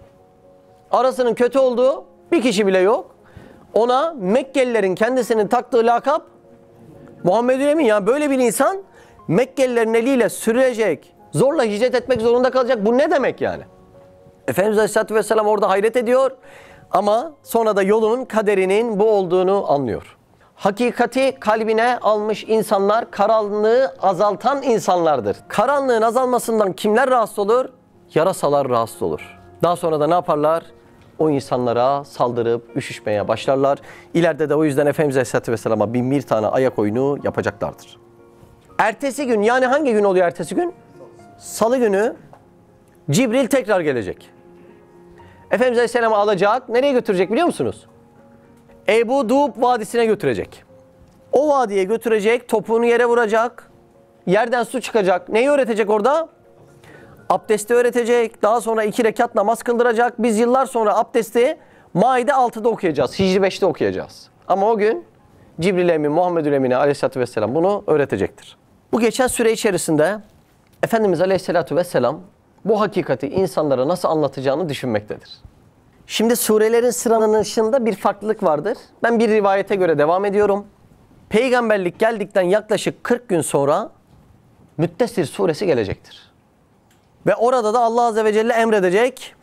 Arasının kötü olduğu bir kişi bile yok. Ona Mekkelilerin kendisinin taktığı lakap Muhammedül Emin. Yani böyle bir insan Mekkelilerin eliyle sürülecek, zorla hicret etmek zorunda kalacak. Bu ne demek yani? Efendimiz Aleyhisselatü Vesselam orada hayret ediyor. Ama sonra da yolunun kaderinin bu olduğunu anlıyor. Hakikati kalbine almış insanlar karanlığı azaltan insanlardır. Karanlığın azalmasından kimler rahatsız olur? Yarasalar rahatsız olur. Daha sonra da ne yaparlar? O insanlara saldırıp üşüşmeye başlarlar. İleride de o yüzden Efendimiz Aleyhisselatü Vesselam'a bin bir tane ayak oyunu yapacaklardır. Ertesi gün yani hangi gün oluyor ertesi gün? Salı günü Cibril tekrar gelecek. Efendimiz Aleyhisselam'ı alacak. Nereye götürecek biliyor musunuz? Ebu Duhb Vadisi'ne götürecek. O vadiye götürecek. Topuğunu yere vuracak. Yerden su çıkacak. Neyi öğretecek orada? abdesti öğretecek, daha sonra 2 rekat namaz kıldıracak. Biz yıllar sonra abdesti Maide 6'da okuyacağız, Hicri 5'te okuyacağız. Ama o gün Cibril Emin, Muhammedül Emine aleyhissalatü vesselam bunu öğretecektir. Bu geçen süre içerisinde Efendimiz aleyhissalatü vesselam bu hakikati insanlara nasıl anlatacağını düşünmektedir. Şimdi surelerin sıralanışında bir farklılık vardır. Ben bir rivayete göre devam ediyorum. Peygamberlik geldikten yaklaşık 40 gün sonra Müddessir suresi gelecektir. Ve orada da Allah azze ve celle emredecek.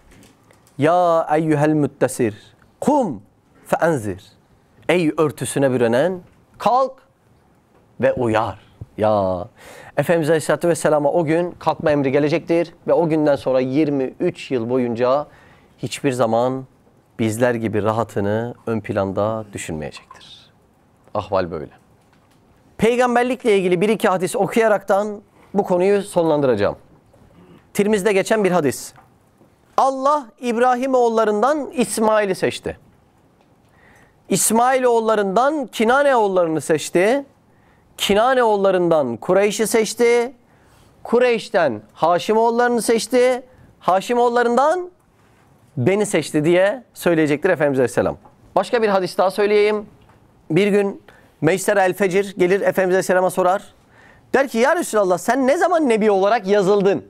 Ya eyyühel müddessir, kum feenzir. Ey örtüsüne bürenen, kalk ve uyar. Ya Efendimiz Aleyhisselatü Vesselam'a o gün kalkma emri gelecektir. Ve o günden sonra 23 yıl boyunca hiçbir zaman bizler gibi rahatını ön planda düşünmeyecektir. Ahval böyle. Peygamberlikle ilgili 1-2 hadis okuyaraktan bu konuyu sonlandıracağım. Tirmiz'de geçen bir hadis. Allah İbrahim oğullarından İsmail'i seçti. İsmail oğullarından Kinane oğullarını seçti. Kinane oğullarından Kureyş'i seçti. Kureyş'ten Haşim oğullarını seçti. Haşim oğullarından beni seçti diye söyleyecektir Efendimiz Aleyhisselam. Başka bir hadis daha söyleyeyim. Bir gün Meyser el-Fecir gelir Efendimiz Aleyhisselam'a sorar. Der ki ya Resulallah sen ne zaman nebi olarak yazıldın?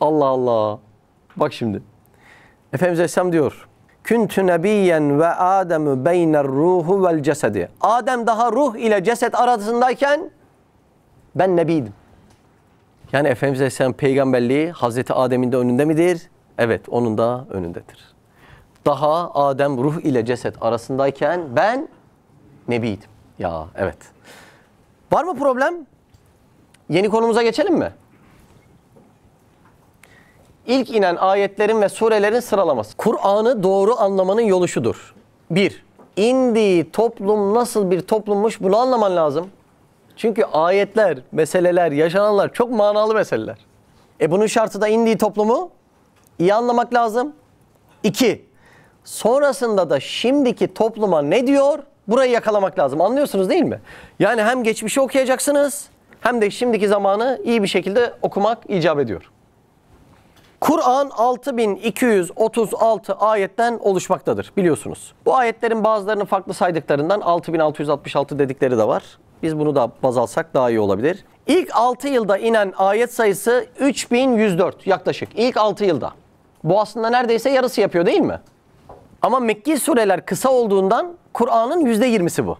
Allah Allah. Bak şimdi. Efendimiz Aleyhisselam diyor. Küntü nebiyyen ve Adem'ü beyner ruhu vel cesedi. Adem daha ruh ile ceset arasındayken ben nebiydim. Yani Efendimiz Aleyhisselam peygamberliği Hazreti Adem'in de önünde midir? Evet, onun da önündedir. Daha Adem ruh ile ceset arasındayken ben nebiydim. Ya evet. Var mı problem? Yeni konumuza geçelim mi? İlk inen ayetlerin ve surelerin sıralaması. Kur'an'ı doğru anlamanın yolu şudur. 1. İndiği toplum nasıl bir toplummuş bunu anlaman lazım. Çünkü ayetler, meseleler, yaşananlar çok manalı meseleler. Bunun şartı da indiği toplumu iyi anlamak lazım. 2. Sonrasında da şimdiki topluma ne diyor? Burayı yakalamak lazım. Anlıyorsunuz değil mi? Yani hem geçmişi okuyacaksınız hem de şimdiki zamanı iyi bir şekilde okumak icap ediyor. Kur'an 6236 ayetten oluşmaktadır biliyorsunuz. Bu ayetlerin bazılarını farklı saydıklarından 6666 dedikleri de var. Biz bunu da baz alsak daha iyi olabilir. İlk 6 yılda inen ayet sayısı 3104 yaklaşık. İlk 6 yılda. Bu aslında neredeyse yarısı yapıyor değil mi? Ama Mekki sureler kısa olduğundan Kur'an'ın %20'si bu.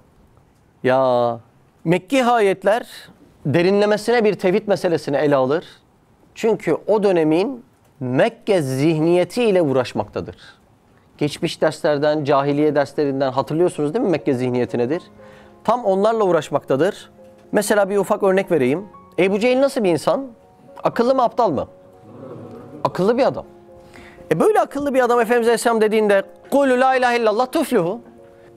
Ya Mekki ayetler derinlemesine bir tevhid meselesini ele alır. Çünkü o dönemin Mekke zihniyetiyle uğraşmaktadır. Geçmiş derslerden, cahiliye derslerinden hatırlıyorsunuz değil mi Mekke zihniyeti nedir? Tam onlarla uğraşmaktadır. Mesela bir ufak örnek vereyim. Ebu Cehil nasıl bir insan? Akıllı mı aptal mı? Akıllı bir adam. Böyle akıllı bir adam Efendimiz Aleyhisselam dediğinde "Kulü la ilahe illallah tufluhu."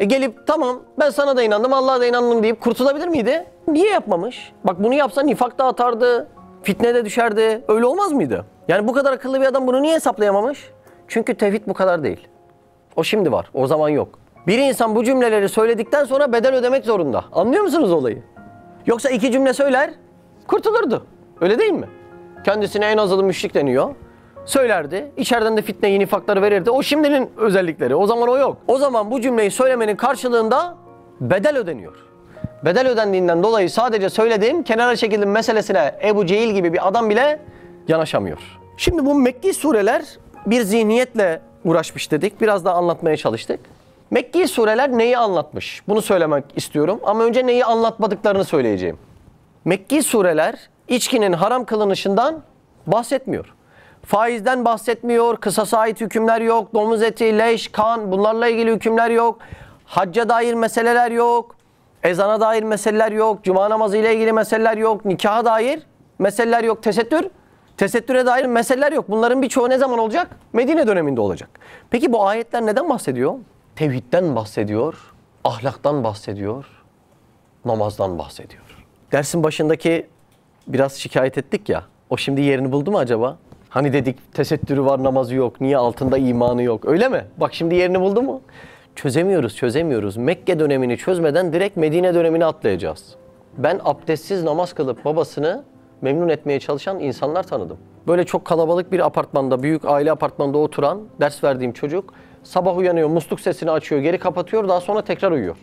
Gelip tamam ben sana da inandım, Allah'a da inandım deyip kurtulabilir miydi? Niye yapmamış? Bak bunu yapsa nifak da atardı. Fitne de düşerdi. Öyle olmaz mıydı? Yani bu kadar akıllı bir adam bunu niye hesaplayamamış? Çünkü tevhid bu kadar değil. O şimdi var. O zaman yok. Bir insan bu cümleleri söyledikten sonra bedel ödemek zorunda. Anlıyor musunuz olayı? Yoksa 2 cümle söyler, kurtulurdu. Öyle değil mi? Kendisine en azalı müşrik deniyor. Söylerdi. İçeriden de fitneyi, nifakları verirdi. O şimdinin özellikleri. O zaman o yok. O zaman bu cümleyi söylemenin karşılığında bedel ödeniyor. Bedel ödendiğinden dolayı sadece söylediğim kenara çekildim meselesine Ebu Cehil gibi bir adam bile yanaşamıyor. Şimdi bu Mekki sureler bir zihniyetle uğraşmış dedik. Biraz daha anlatmaya çalıştık. Mekki sureler neyi anlatmış? Bunu söylemek istiyorum ama önce neyi anlatmadıklarını söyleyeceğim. Mekki sureler içkinin haram kılınışından bahsetmiyor. Faizden bahsetmiyor, kısasa ait hükümler yok, domuz eti, leş, kan bunlarla ilgili hükümler yok, hacca dair meseleler yok. Ezana dair meseleler yok, cuma namazı ile ilgili meseleler yok, nikaha dair meseleler yok, tesettüre dair meseleler yok. Bunların birçoğu ne zaman olacak? Medine döneminde olacak. Peki bu ayetler neden bahsediyor? Tevhidden bahsediyor, ahlaktan bahsediyor, namazdan bahsediyor. Dersin başındaki biraz şikayet ettik ya, o şimdi yerini buldu mu acaba? Hani dedik tesettürü var, namazı yok, niye altında imanı yok, öyle mi? Bak şimdi yerini buldu mu? Çözemiyoruz. Mekke dönemini çözmeden direkt Medine dönemini atlayacağız. Ben abdestsiz namaz kılıp babasını memnun etmeye çalışan insanlar tanıdım. Böyle çok kalabalık bir apartmanda, büyük aile apartmanda oturan, ders verdiğim çocuk sabah uyanıyor, musluk sesini açıyor, geri kapatıyor, daha sonra tekrar uyuyor.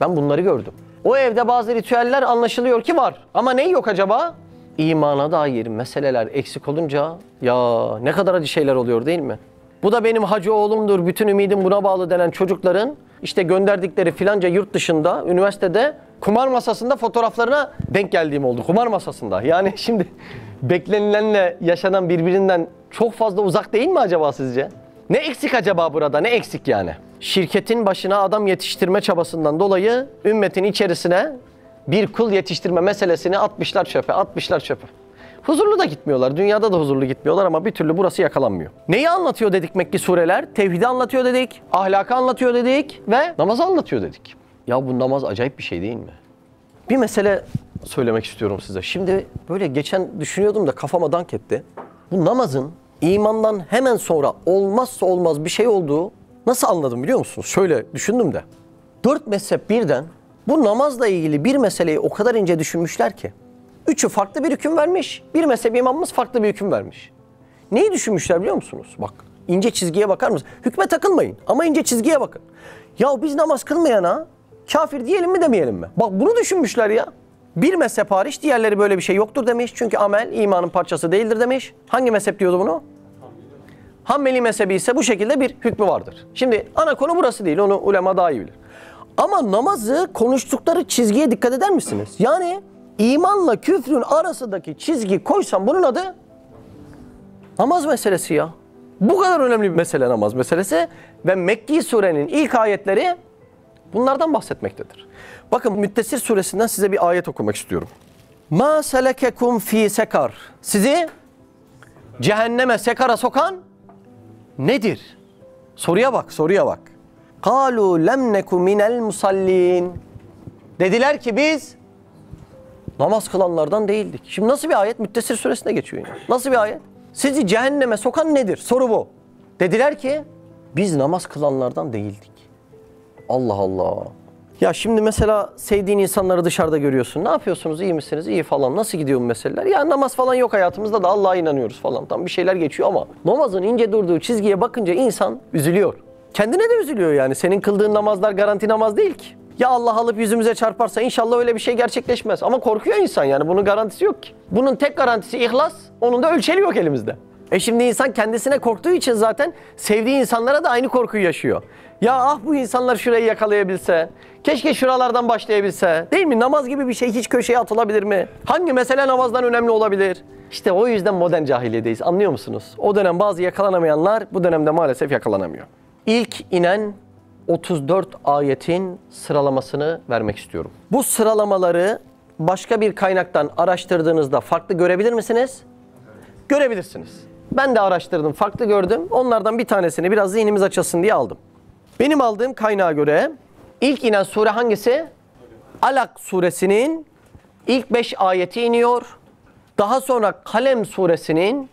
Ben bunları gördüm. O evde bazı ritüeller anlaşılıyor ki var ama ne yok acaba? İmana dair meseleler eksik olunca ya ne kadar acı şeyler oluyor değil mi? Bu da benim hacı oğlumdur, bütün ümidim buna bağlı denen çocukların işte gönderdikleri filanca yurt dışında, üniversitede kumar masasında fotoğraflarına denk geldiğim oldu. Kumar masasında. Yani şimdi beklenilenle yaşanan birbirinden çok fazla uzak değil mi acaba sizce? Ne eksik acaba burada? Ne eksik yani? Şirketin başına adam yetiştirme çabasından dolayı ümmetin içerisine bir kul yetiştirme meselesini atmışlar çöpe, atmışlar çöpe. Huzurlu da gitmiyorlar. Dünyada da huzurlu gitmiyorlar ama bir türlü burası yakalanmıyor. Neyi anlatıyor dedik Mekki sureler? Tevhidi anlatıyor dedik, ahlakı anlatıyor dedik ve namazı anlatıyor dedik. Ya bu namaz acayip bir şey değil mi? Bir mesele söylemek istiyorum size. Şimdi böyle geçen düşünüyordum da kafama dank etti. Bu namazın imandan hemen sonra olmazsa olmaz bir şey olduğu nasıl anladım biliyor musunuz? Şöyle düşündüm de. 4 mezhep birden bu namazla ilgili bir meseleyi o kadar ince düşünmüşler ki. 3'ü farklı bir hüküm vermiş, bir mezhep imamımız farklı bir hüküm vermiş. Neyi düşünmüşler biliyor musunuz? Bak, ince çizgiye bakar mısınız? Hükme takılmayın ama ince çizgiye bakın. Ya biz namaz kılmayana kafir diyelim mi demeyelim mi? Bak bunu düşünmüşler ya. Bir mezhep hariç diğerleri böyle bir şey yoktur demiş. Çünkü amel imanın parçası değildir demiş. Hangi mezhep diyordu bunu? Hanbeli mezhebi ise bu şekilde bir hükmü vardır. Şimdi ana konu burası değil, onu ulema daha iyi bilir. Ama namazı konuştukları çizgiye dikkat eder misiniz? Yani imanla küfrün arasındaki çizgi koysam bunun adı namaz meselesi ya. Bu kadar önemli bir mesele namaz meselesi ve Mekki surenin ilk ayetleri bunlardan bahsetmektedir. Bakın Müddessir suresinden size bir ayet okumak istiyorum. Ma selekekum fi sekar. Sizi cehenneme, sekara sokan nedir? Soruya bak, soruya bak. Kalu lem neku minel musallin. Dediler ki biz namaz kılanlardan değildik. Şimdi nasıl bir ayet? Müddessir suresine geçiyor yani. Nasıl bir ayet? Sizi cehenneme sokan nedir? Soru bu. Dediler ki biz namaz kılanlardan değildik. Allah Allah. Ya şimdi mesela sevdiğin insanları dışarıda görüyorsun. Ne yapıyorsunuz? İyi misiniz? İyi falan. Nasıl gidiyor bu meseleler? Ya namaz falan yok hayatımızda da Allah'a inanıyoruz falan. Tam bir şeyler geçiyor ama namazın ince durduğu çizgiye bakınca insan üzülüyor. Kendine de üzülüyor yani. Senin kıldığın namazlar garanti namaz değil ki. Ya Allah alıp yüzümüze çarparsa inşallah öyle bir şey gerçekleşmez. Ama korkuyor insan yani. Bunun garantisi yok ki. Bunun tek garantisi ihlas. Onun da ölçeli yok elimizde. E şimdi insan kendisine korktuğu için zaten sevdiği insanlara da aynı korkuyu yaşıyor. Ya ah bu insanlar şurayı yakalayabilse, keşke şuralardan başlayabilse, değil mi? Namaz gibi bir şey hiç köşeye atılabilir mi? Hangi mesele namazdan önemli olabilir? İşte o yüzden modern cahiliyedeyiz, anlıyor musunuz? O dönem bazı yakalanamayanlar bu dönemde maalesef yakalanamıyor. İlk inen 34 ayetin sıralamasını vermek istiyorum. Bu sıralamaları başka bir kaynaktan araştırdığınızda farklı görebilir misiniz? Görebilirsiniz. Ben de araştırdım, farklı gördüm. Onlardan bir tanesini biraz zihnimiz açılsın diye aldım. Benim aldığım kaynağa göre ilk inen sure hangisi? Alak suresinin ilk 5 ayeti iniyor. Daha sonra Kalem suresinin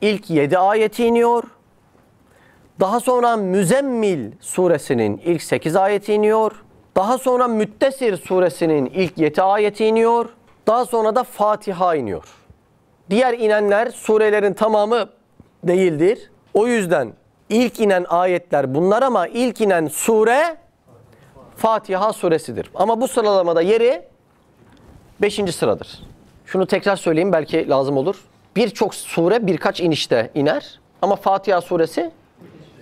ilk 7 ayeti iniyor. Daha sonra Müzzemmil suresinin ilk 8 ayeti iniyor. Daha sonra Müddessir suresinin ilk 7 ayeti iniyor. Daha sonra da Fatiha iniyor. Diğer inenler surelerin tamamı değildir. O yüzden İlk inen ayetler bunlar ama ilk inen sure Fatiha suresidir. Ama bu sıralamada yeri 5. sıradır. Şunu tekrar söyleyeyim belki lazım olur. Birçok sure birkaç inişte iner ama Fatiha suresi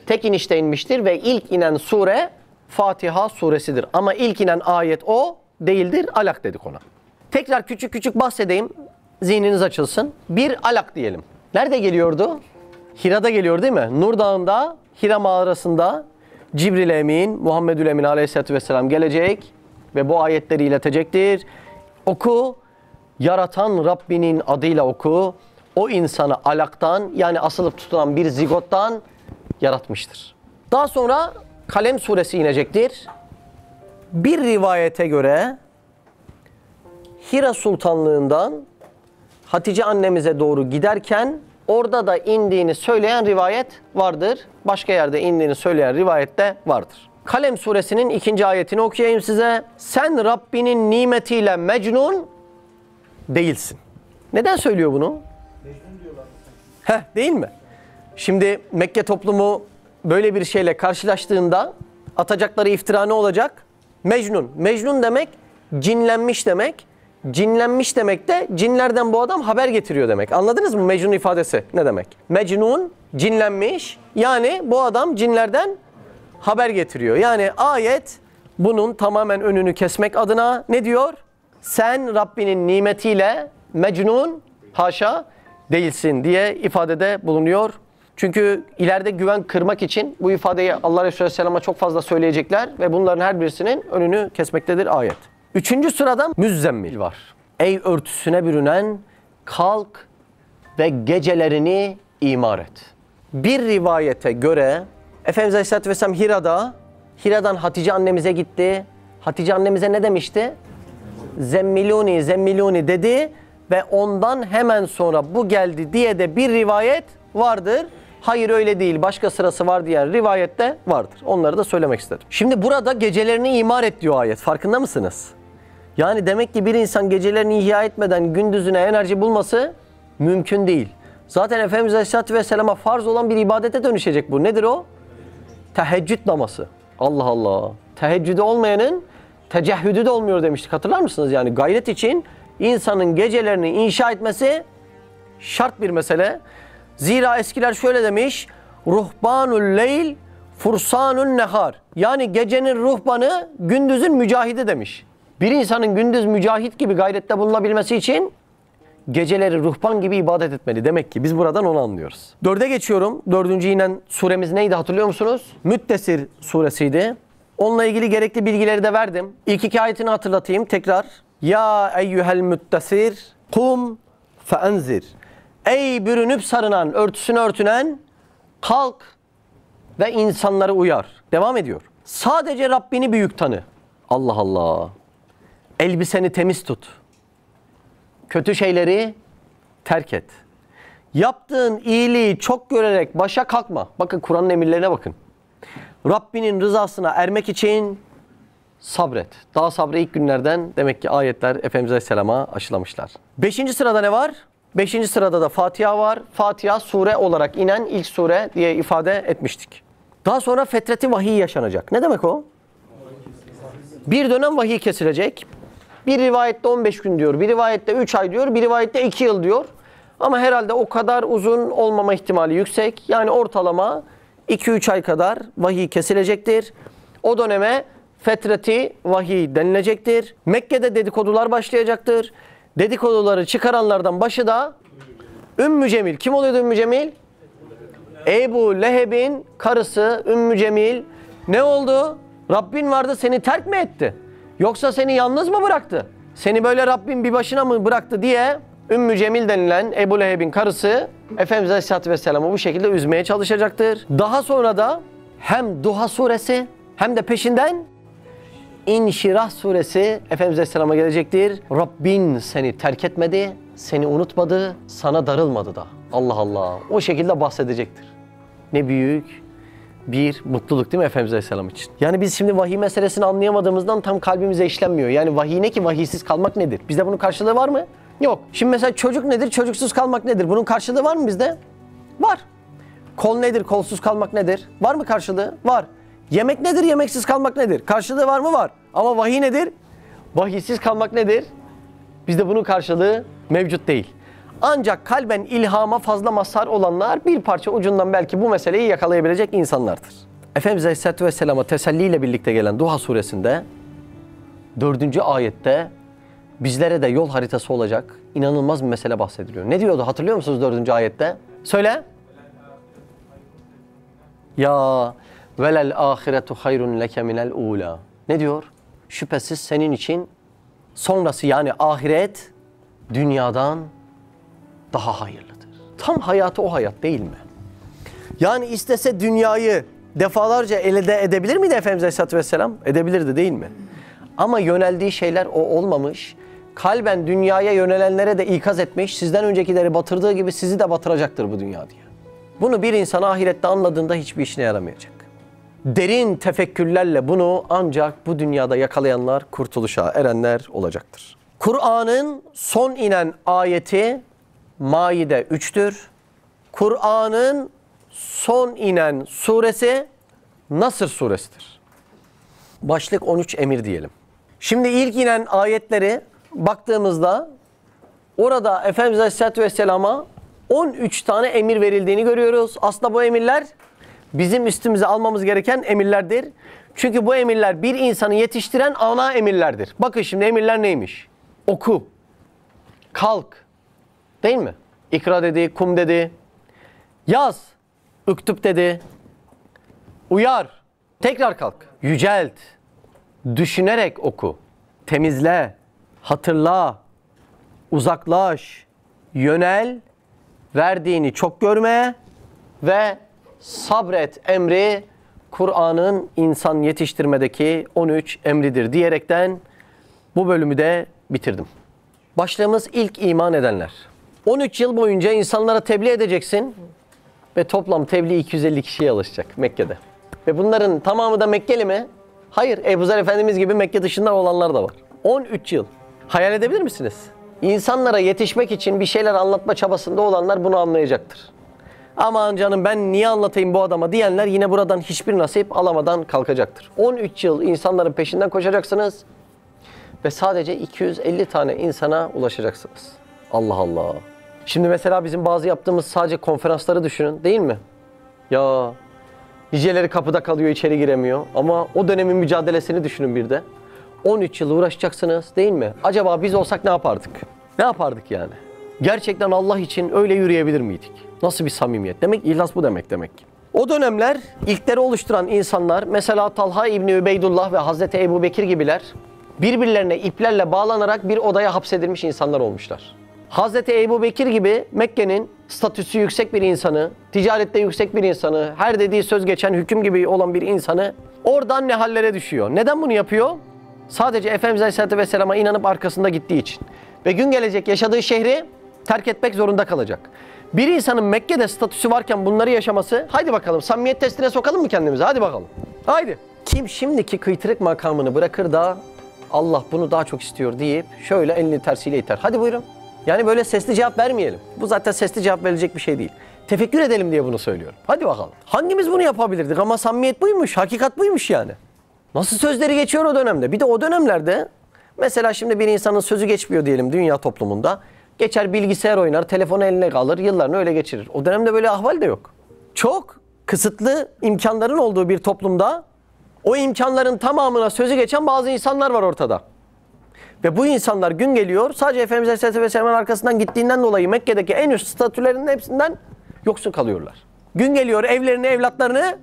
tek inişte inmiştir ve ilk inen sure Fatiha suresidir. Ama ilk inen ayet o değildir. Alak dedik ona. Tekrar küçük küçük bahsedeyim. Zihniniz açılsın. Bir Alak diyelim. Nerede geliyordu? Hira'da geliyor değil mi? Nur Dağı'nda, Hira mağarasında Cibril Emin, Muhammedül Emin Aleyhisselatü Vesselam gelecek ve bu ayetleri iletecektir. Oku, yaratan Rabbinin adıyla oku. O insanı alaktan yani asılıp tutulan bir zigottan yaratmıştır. Daha sonra Kalem suresi inecektir. Bir rivayete göre Hira Sultanlığından Hatice annemize doğru giderken orada da indiğini söyleyen rivayet vardır. Başka yerde indiğini söyleyen rivayet de vardır. Kalem suresinin 2. ayetini okuyayım size. Sen Rabbinin nimetiyle mecnun değilsin. Neden söylüyor bunu? Heh, değil mi? Şimdi Mekke toplumu böyle bir şeyle karşılaştığında atacakları iftira ne olacak? Mecnun. Mecnun demek cinlenmiş demek. Cinlenmiş demek de cinlerden bu adam haber getiriyor demek. Anladınız mı mecnun ifadesi ne demek? Mecnun, cinlenmiş. Yani bu adam cinlerden haber getiriyor. Yani ayet bunun tamamen önünü kesmek adına ne diyor? Sen Rabbinin nimetiyle mecnun, haşa, değilsin diye ifadede bulunuyor. Çünkü ileride güven kırmak için bu ifadeyi Allah Resulü Aleyhisselam'a çok fazla söyleyecekler ve bunların her birisinin önünü kesmektedir ayet. 3. sırada Müzzemmil var. Ey örtüsüne bürünen, kalk ve gecelerini imar et. Bir rivayete göre Efendimiz Aleyhisselatü Vesselam Hira'dan Hatice annemize gitti. Hatice annemize ne demişti? Zemmiluni, zemmiluni dedi ve ondan hemen sonra bu geldi diye de bir rivayet vardır. Hayır öyle değil, başka sırası var diyen rivayette vardır. Onları da söylemek istedim. Şimdi burada gecelerini imar et diyor ayet. Farkında mısınız? Yani demek ki bir insan gecelerini ihya etmeden gündüzüne enerji bulması mümkün değil. Zaten Efendimiz Aleyhisselatü Vesselam'a farz olan bir ibadete dönüşecek bu. Nedir o? Teheccüd namazı. Allah Allah. Teheccüdü olmayanın tecehhüdü de olmuyor demiştik. Hatırlar mısınız? Yani gayret için insanın gecelerini inşa etmesi şart bir mesele. Zira eskiler şöyle demiş. Ruhbanul leyl fursanun nehar. Yani gecenin ruhbanı gündüzün mücahidi demiş. Bir insanın gündüz mücahit gibi gayrette bulunabilmesi için geceleri ruhban gibi ibadet etmeli. Demek ki biz buradan onu anlıyoruz. 4'e geçiyorum. 4. inen suremiz neydi hatırlıyor musunuz? Müddessir suresiydi. Onunla ilgili gerekli bilgileri de verdim. İlk 2 ayetini hatırlatayım tekrar. Ya eyyuhel müddessir kum feenzir. Ey bürünüp sarınan, örtüsünü örtünen, kalk ve insanları uyar. Devam ediyor. Sadece Rabbini büyük tanı. Allah Allah. Elbiseni temiz tut. Kötü şeyleri terk et. Yaptığın iyiliği çok görerek başa kalkma. Bakın Kur'an'ın emirlerine bakın. Rabbinin rızasına ermek için sabret. Daha sabre ilk günlerden demek ki ayetler Efendimiz Aleyhisselam'a aşılamışlar. 5. sırada ne var? 5. sırada da Fatiha var. Fatiha sure olarak inen ilk sure diye ifade etmiştik. Daha sonra fetreti vahiy yaşanacak. Ne demek o? Bir dönem vahiy kesilecek. Bir rivayette 15 gün diyor, bir rivayette 3 ay diyor, bir rivayette 2 yıl diyor. Ama herhalde o kadar uzun olmama ihtimali yüksek. Yani ortalama 2-3 ay kadar vahiy kesilecektir. O döneme fetreti vahiy denilecektir. Mekke'de dedikodular başlayacaktır. Dedikoduları çıkaranlardan başı da Ümmü Cemil. Kim oluyordu Ümmü Cemil? Ebu Leheb'in karısı Ümmü Cemil. Ne oldu? Rabbin vardı seni terk mi etti? Yoksa seni yalnız mı bıraktı? Seni böyle Rabbin bir başına mı bıraktı diye Ümmü Cemil denilen Ebu Leheb'in karısı Efendimiz Aleyhisselatü Vesselam'ı bu şekilde üzmeye çalışacaktır. Daha sonra da hem Duha suresi hem de peşinden İnşirah suresi Efendimiz Aleyhisselam'a gelecektir. Rabbin seni terk etmedi, seni unutmadı, sana darılmadı da. Allah Allah. O şekilde bahsedecektir. Ne büyük bir mutluluk değil mi Efendimiz Aleyhisselam için? Yani biz şimdi vahiy meselesini anlayamadığımızdan tam kalbimize işlenmiyor. Yani vahiy ne ki? Vahiysiz kalmak nedir? Bizde bunun karşılığı var mı? Yok. Şimdi mesela çocuk nedir? Çocuksuz kalmak nedir? Bunun karşılığı var mı bizde? Var. Kol nedir? Kolsuz kalmak nedir? Var mı karşılığı? Var. Yemek nedir? Yemeksiz kalmak nedir? Karşılığı var mı? Var. Ama vahiy nedir? Vahiysiz kalmak nedir? Bizde bunun karşılığı mevcut değil. Ancak kalben ilhama fazla mazhar olanlar bir parça ucundan belki bu meseleyi yakalayabilecek insanlardır. Efendimiz Aleyhisselatü Vesselam'a teselli ile birlikte gelen Duha suresinde 4. ayette bizlere de yol haritası olacak inanılmaz bir mesele bahsediliyor. Ne diyordu hatırlıyor musunuz 4. ayette? Söyle. Ya... Velel ahiretu hayrun leke minel ula. Ne diyor? Şüphesiz senin için sonrası yani ahiret dünyadan daha hayırlıdır. Tam hayatı o hayat değil mi? Yani istese dünyayı defalarca elde edebilir miydi Efendimiz Aleyhisselatü Vesselam? Edebilirdi değil mi? Ama yöneldiği şeyler o olmamış. Kalben dünyaya yönelenlere de ikaz etmiş. Sizden öncekileri batırdığı gibi sizi de batıracaktır bu dünya diye. Bunu bir insan ahirette anladığında hiçbir işine yaramayacak. Derin tefekkürlerle bunu ancak bu dünyada yakalayanlar kurtuluşa erenler olacaktır. Kur'an'ın son inen ayeti Maide 3'tür. Kur'an'ın son inen suresi Nasır suresidir. Başlık 13 emir diyelim. Şimdi ilk inen ayetleri baktığımızda orada Efendimiz Aleyhisselatü Vesselam'a 13 tane emir verildiğini görüyoruz. Aslında bu emirler bizim üstümüze almamız gereken emirlerdir. Çünkü bu emirler bir insanı yetiştiren ana emirlerdir. Bakın şimdi emirler neymiş? Oku, kalk, değil mi? İkra dedi, kum dedi, yaz, üktüp dedi, uyar, tekrar kalk, yücelt, düşünerek oku, temizle, hatırla, uzaklaş, yönel, verdiğini çok görme ve sabret emri Kur'an'ın insan yetiştirmedeki 13 emridir diyerekten bu bölümü de bitirdim. Başlığımız ilk iman edenler. 13 yıl boyunca insanlara tebliğ edeceksin ve toplam tebliğ 250 kişiye alışacak Mekke'de. Ve bunların tamamı da Mekkeli mi? Hayır, Ebu Zer Efendimiz gibi Mekke dışında olanlar da var. 13 yıl. Hayal edebilir misiniz? İnsanlara yetişmek için bir şeyler anlatma çabasında olanlar bunu anlayacaktır. Aman canım ben niye anlatayım bu adama diyenler yine buradan hiçbir nasip alamadan kalkacaktır. 13 yıl insanların peşinden koşacaksınız ve sadece 250 tane insana ulaşacaksınız. Allah Allah. Şimdi mesela bizim bazı yaptığımız sadece konferansları düşünün, değil mi? Ya niceleri kapıda kalıyor, içeri giremiyor ama o dönemin mücadelesini düşünün bir de. 13 yıl uğraşacaksınız, değil mi? Acaba biz olsak ne yapardık? Ne yapardık yani? Gerçekten Allah için öyle yürüyebilir miydik? Nasıl bir samimiyet? Demek ihlas bu demek ki. O dönemler ilkleri oluşturan insanlar, mesela Talha bin Übeydullah ve Hazreti Ebubekir gibiler, birbirlerine iplerle bağlanarak bir odaya hapsedilmiş insanlar olmuşlar. Hazreti Ebubekir gibi Mekke'nin statüsü yüksek bir insanı, ticarette yüksek bir insanı, her dediği söz geçen hüküm gibi olan bir insanı oradan ne hallere düşüyor? Neden bunu yapıyor? Sadece Efendimiz Aleyhisselatü Vesselam'a inanıp arkasında gittiği için. Ve gün gelecek yaşadığı şehri terk etmek zorunda kalacak. Bir insanın Mekke'de statüsü varken bunları yaşaması, haydi bakalım samimiyet testine sokalım mı kendimizi? Hadi bakalım. Haydi. Kim şimdiki kıytırık makamını bırakır da Allah bunu daha çok istiyor deyip şöyle elini tersiyle iter. Hadi buyurun. Yani böyle sesli cevap vermeyelim. Bu zaten sesli cevap verecek bir şey değil. Tefekkür edelim diye bunu söylüyorum. Hadi bakalım. Hangimiz bunu yapabilirdik ama samimiyet buymuş, hakikat buymuş yani. Nasıl sözleri geçiyor o dönemde? Bir de o dönemlerde mesela şimdi bir insanın sözü geçmiyor diyelim dünya toplumunda. Geçer bilgisayar oynar, telefonu eline alır, yıllarını öyle geçirir. O dönemde böyle ahval de yok. Çok kısıtlı imkanların olduğu bir toplumda o imkanların tamamına sözü geçen bazı insanlar var ortada. Ve bu insanlar gün geliyor sadece Efendimiz Aleyhisselatü Vesselam'ın arkasından gittiğinden dolayı Mekke'deki en üst statülerinin hepsinden yoksun kalıyorlar. Gün geliyor evlerini, evlatlarını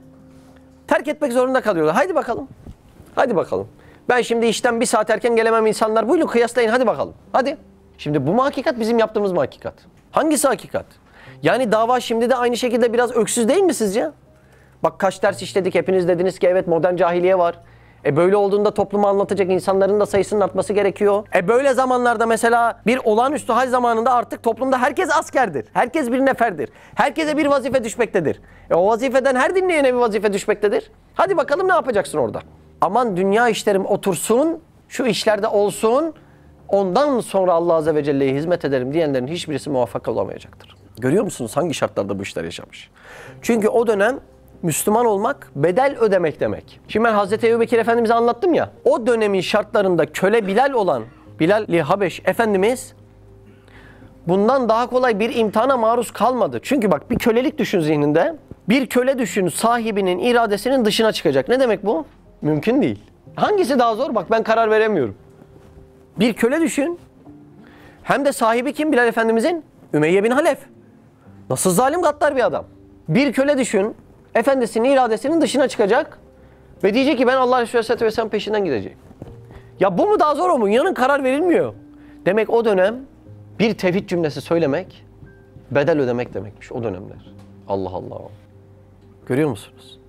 terk etmek zorunda kalıyorlar. Haydi bakalım. Hadi bakalım. Ben şimdi işten bir saat erken gelemem insanlar. Buyurun kıyaslayın hadi bakalım. Hadi. Şimdi bu mu hakikat bizim yaptığımız mı hakikat? Hangisi hakikat? Yani dava şimdi de aynı şekilde biraz öksüz değil mi sizce? Bak kaç ders işledik hepiniz dediniz ki evet modern cahiliye var. Böyle olduğunda topluma anlatacak insanların da sayısının artması gerekiyor. Böyle zamanlarda mesela bir olağanüstü hal zamanında artık toplumda herkes askerdir. Herkes bir neferdir. Herkese bir vazife düşmektedir. O vazifeden her dinleyene bir vazife düşmektedir. Hadi bakalım ne yapacaksın orada? Aman dünya işlerim otursun, şu işlerde olsun, ondan sonra Allah Azze ve Celle'ye hizmet ederim diyenlerin hiçbirisi muvaffak olamayacaktır. Görüyor musunuz hangi şartlarda bu işler yaşamış? Çünkü o dönem Müslüman olmak bedel ödemek demek. Şimdi ben Hazreti Ebubekir Efendimiz'e anlattım ya, o dönemin şartlarında köle Bilal olan Bilal-i Habeş Efendimiz bundan daha kolay bir imtihana maruz kalmadı. Çünkü bak bir kölelik düşün zihninde, bir köle düşün sahibinin iradesinin dışına çıkacak. Ne demek bu? Mümkün değil. Hangisi daha zor? Bak ben karar veremiyorum. Bir köle düşün. Hem de sahibi kim Bilal Efendimizin? Ümeyye bin Halef. Nasıl zalim gaddar bir adam. Bir köle düşün. Efendisinin iradesinin dışına çıkacak. Ve diyecek ki ben Allah Resulü Aleyhisselatü Vesselam peşinden gideceğim. Ya bu mu daha zor o mu? Yanın karar verilmiyor. Demek o dönem bir tevhid cümlesi söylemek bedel ödemek demekmiş o dönemler. Allah Allah. Görüyor musunuz?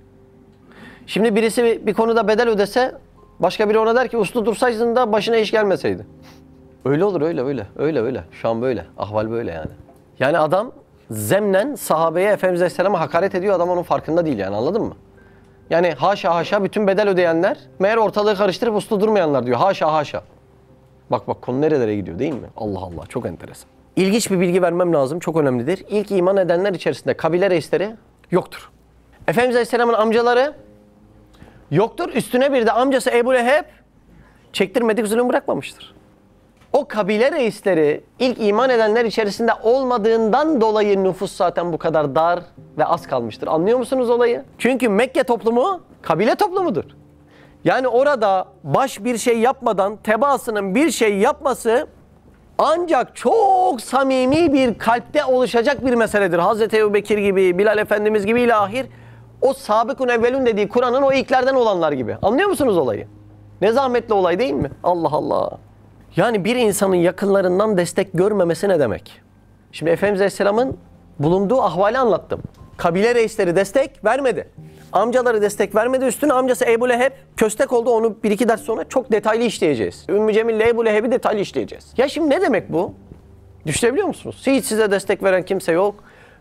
Şimdi birisi bir konuda bedel ödese, başka biri ona der ki uslu dursaydın da başına iş gelmeseydi. Öyle olur, öyle. Şu an böyle, ahval böyle yani. Yani adam zemnen sahabeye Efendimiz Aleyhisselam'a hakaret ediyor, adam onun farkında değil yani anladın mı? Yani haşa haşa bütün bedel ödeyenler, meğer ortalığı karıştırıp uslu durmayanlar diyor, haşa haşa. Bak bak konu nerelere gidiyor değil mi? Allah Allah, çok enteresan. İlginç bir bilgi vermem lazım, çok önemlidir. İlk iman edenler içerisinde kabile reisleri yoktur. Efendimiz Aleyhisselam'ın amcaları yoktur. Üstüne bir de amcası Ebu Leheb çektirmedik zulüm bırakmamıştır. O kabile reisleri ilk iman edenler içerisinde olmadığından dolayı nüfus zaten bu kadar dar ve az kalmıştır. Anlıyor musunuz olayı? Çünkü Mekke toplumu kabile toplumudur. Yani orada baş bir şey yapmadan tebaasının bir şey yapması ancak çok samimi bir kalpte oluşacak bir meseledir. Hazreti Ebubekir gibi, Bilal Efendimiz gibi ilahir, o sabıkun evvelun dediği Kur'an'ın o ilklerden olanlar gibi. Anlıyor musunuz olayı? Ne zahmetli olay değil mi? Allah Allah. Yani bir insanın yakınlarından destek görmemesi ne demek? Şimdi Efendimiz Aleyhisselam'ın bulunduğu ahvali anlattım. Kabile reisleri destek vermedi. Amcaları destek vermedi. Üstüne amcası Ebu Leheb köstek oldu. Onu 1-2 ders sonra çok detaylı işleyeceğiz. Ümmü Cemil ile Ebu Leheb'i detaylı işleyeceğiz. Ya şimdi ne demek bu? Düşünebiliyor musunuz? Hiç size destek veren kimse yok.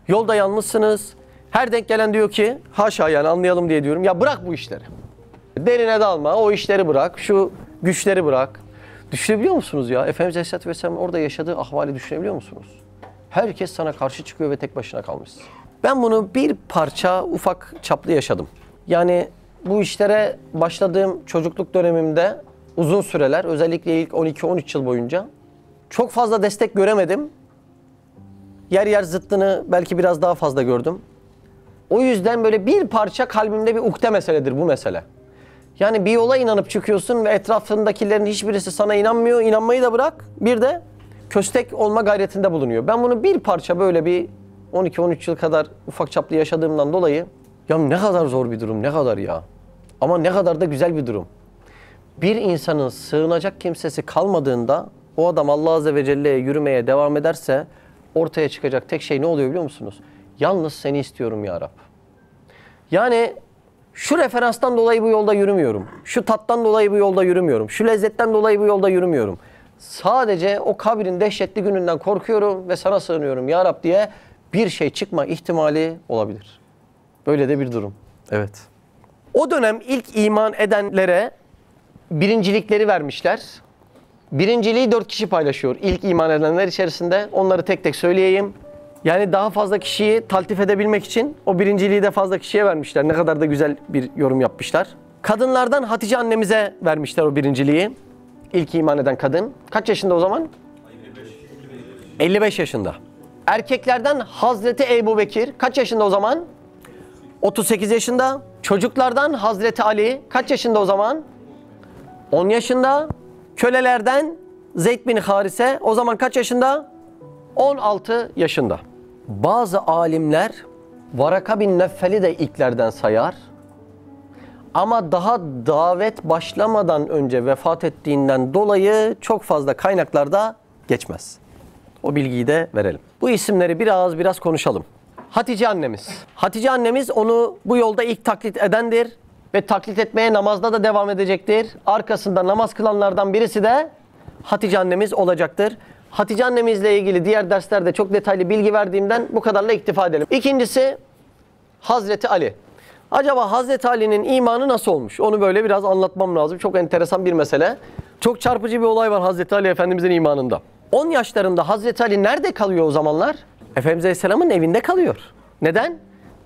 Yolda yalnızsınız. Her denk gelen diyor ki, haşa yani, anlayalım diye diyorum. Ya bırak bu işleri. Derine dalma. O işleri bırak. Şu güçleri bırak. Düşünebiliyor musunuz ya? Efendimiz Aleyhisselatü Vesselam'ın orada yaşadığı ahvali düşünebiliyor musunuz? Herkes sana karşı çıkıyor ve tek başına kalmışsın. Ben bunu bir parça ufak çaplı yaşadım. Yani bu işlere başladığım çocukluk dönemimde uzun süreler, özellikle ilk 12-13 yıl boyunca çok fazla destek göremedim. Yer yer zıttını belki biraz daha fazla gördüm. O yüzden böyle bir parça kalbimde bir ukde meseledir bu mesele. Yani bir yola inanıp çıkıyorsun ve etrafındakilerin hiçbirisi sana inanmıyor. İnanmayı da bırak, bir de köstek olma gayretinde bulunuyor. Ben bunu bir parça böyle bir 12-13 yıl kadar ufak çaplı yaşadığımdan dolayı, ya ne kadar zor bir durum, ne kadar ya. Ama ne kadar da güzel bir durum. Bir insanın sığınacak kimsesi kalmadığında, o adam Allah Azze ve Celle'ye yürümeye devam ederse, ortaya çıkacak tek şey ne oluyor biliyor musunuz? Yalnız seni istiyorum ya Rab. Yani şu referanstan dolayı bu yolda yürümüyorum. Şu tattan dolayı bu yolda yürümüyorum. Şu lezzetten dolayı bu yolda yürümüyorum. Sadece o kabrin dehşetli gününden korkuyorum ve sana sığınıyorum ya Rab diye bir şey çıkma ihtimali olabilir. Böyle de bir durum. Evet. O dönem ilk iman edenlere birincilikleri vermişler. Birinciliği 4 kişi paylaşıyor ilk iman edenler içerisinde. Onları tek tek söyleyeyim. Yani daha fazla kişiyi taltif edebilmek için o birinciliği de fazla kişiye vermişler. Ne kadar da güzel bir yorum yapmışlar. Kadınlardan Hatice annemize vermişler o birinciliği. İlk iman eden kadın. Kaç yaşında o zaman? 55 yaşında. Erkeklerden Hazreti Ebubekir kaç yaşında o zaman? 38 yaşında. Çocuklardan Hazreti Ali kaç yaşında o zaman? 10 yaşında. Kölelerden Zeyd bin Harise o zaman kaç yaşında? 16 yaşında. Bazı alimler Varaka bin Neffel'i de ilklerden sayar. Ama daha davet başlamadan önce vefat ettiğinden dolayı çok fazla kaynaklarda geçmez. O bilgiyi de verelim. Bu isimleri biraz konuşalım. Hatice annemiz. Hatice annemiz onu bu yolda ilk taklit edendir. Ve taklit etmeye namazda da devam edecektir. Arkasında namaz kılanlardan birisi de Hatice annemiz olacaktır. Hatice annemizle ilgili diğer derslerde çok detaylı bilgi verdiğimden bu kadarla iktifa edelim. İkincisi Hazreti Ali. Acaba Hazreti Ali'nin imanı nasıl olmuş? Onu böyle biraz anlatmam lazım. Çok enteresan bir mesele. Çok çarpıcı bir olay var Hazreti Ali Efendimiz'in imanında. 10 yaşlarında Hazreti Ali nerede kalıyor o zamanlar? Efendimiz Aleyhisselam'ın evinde kalıyor. Neden?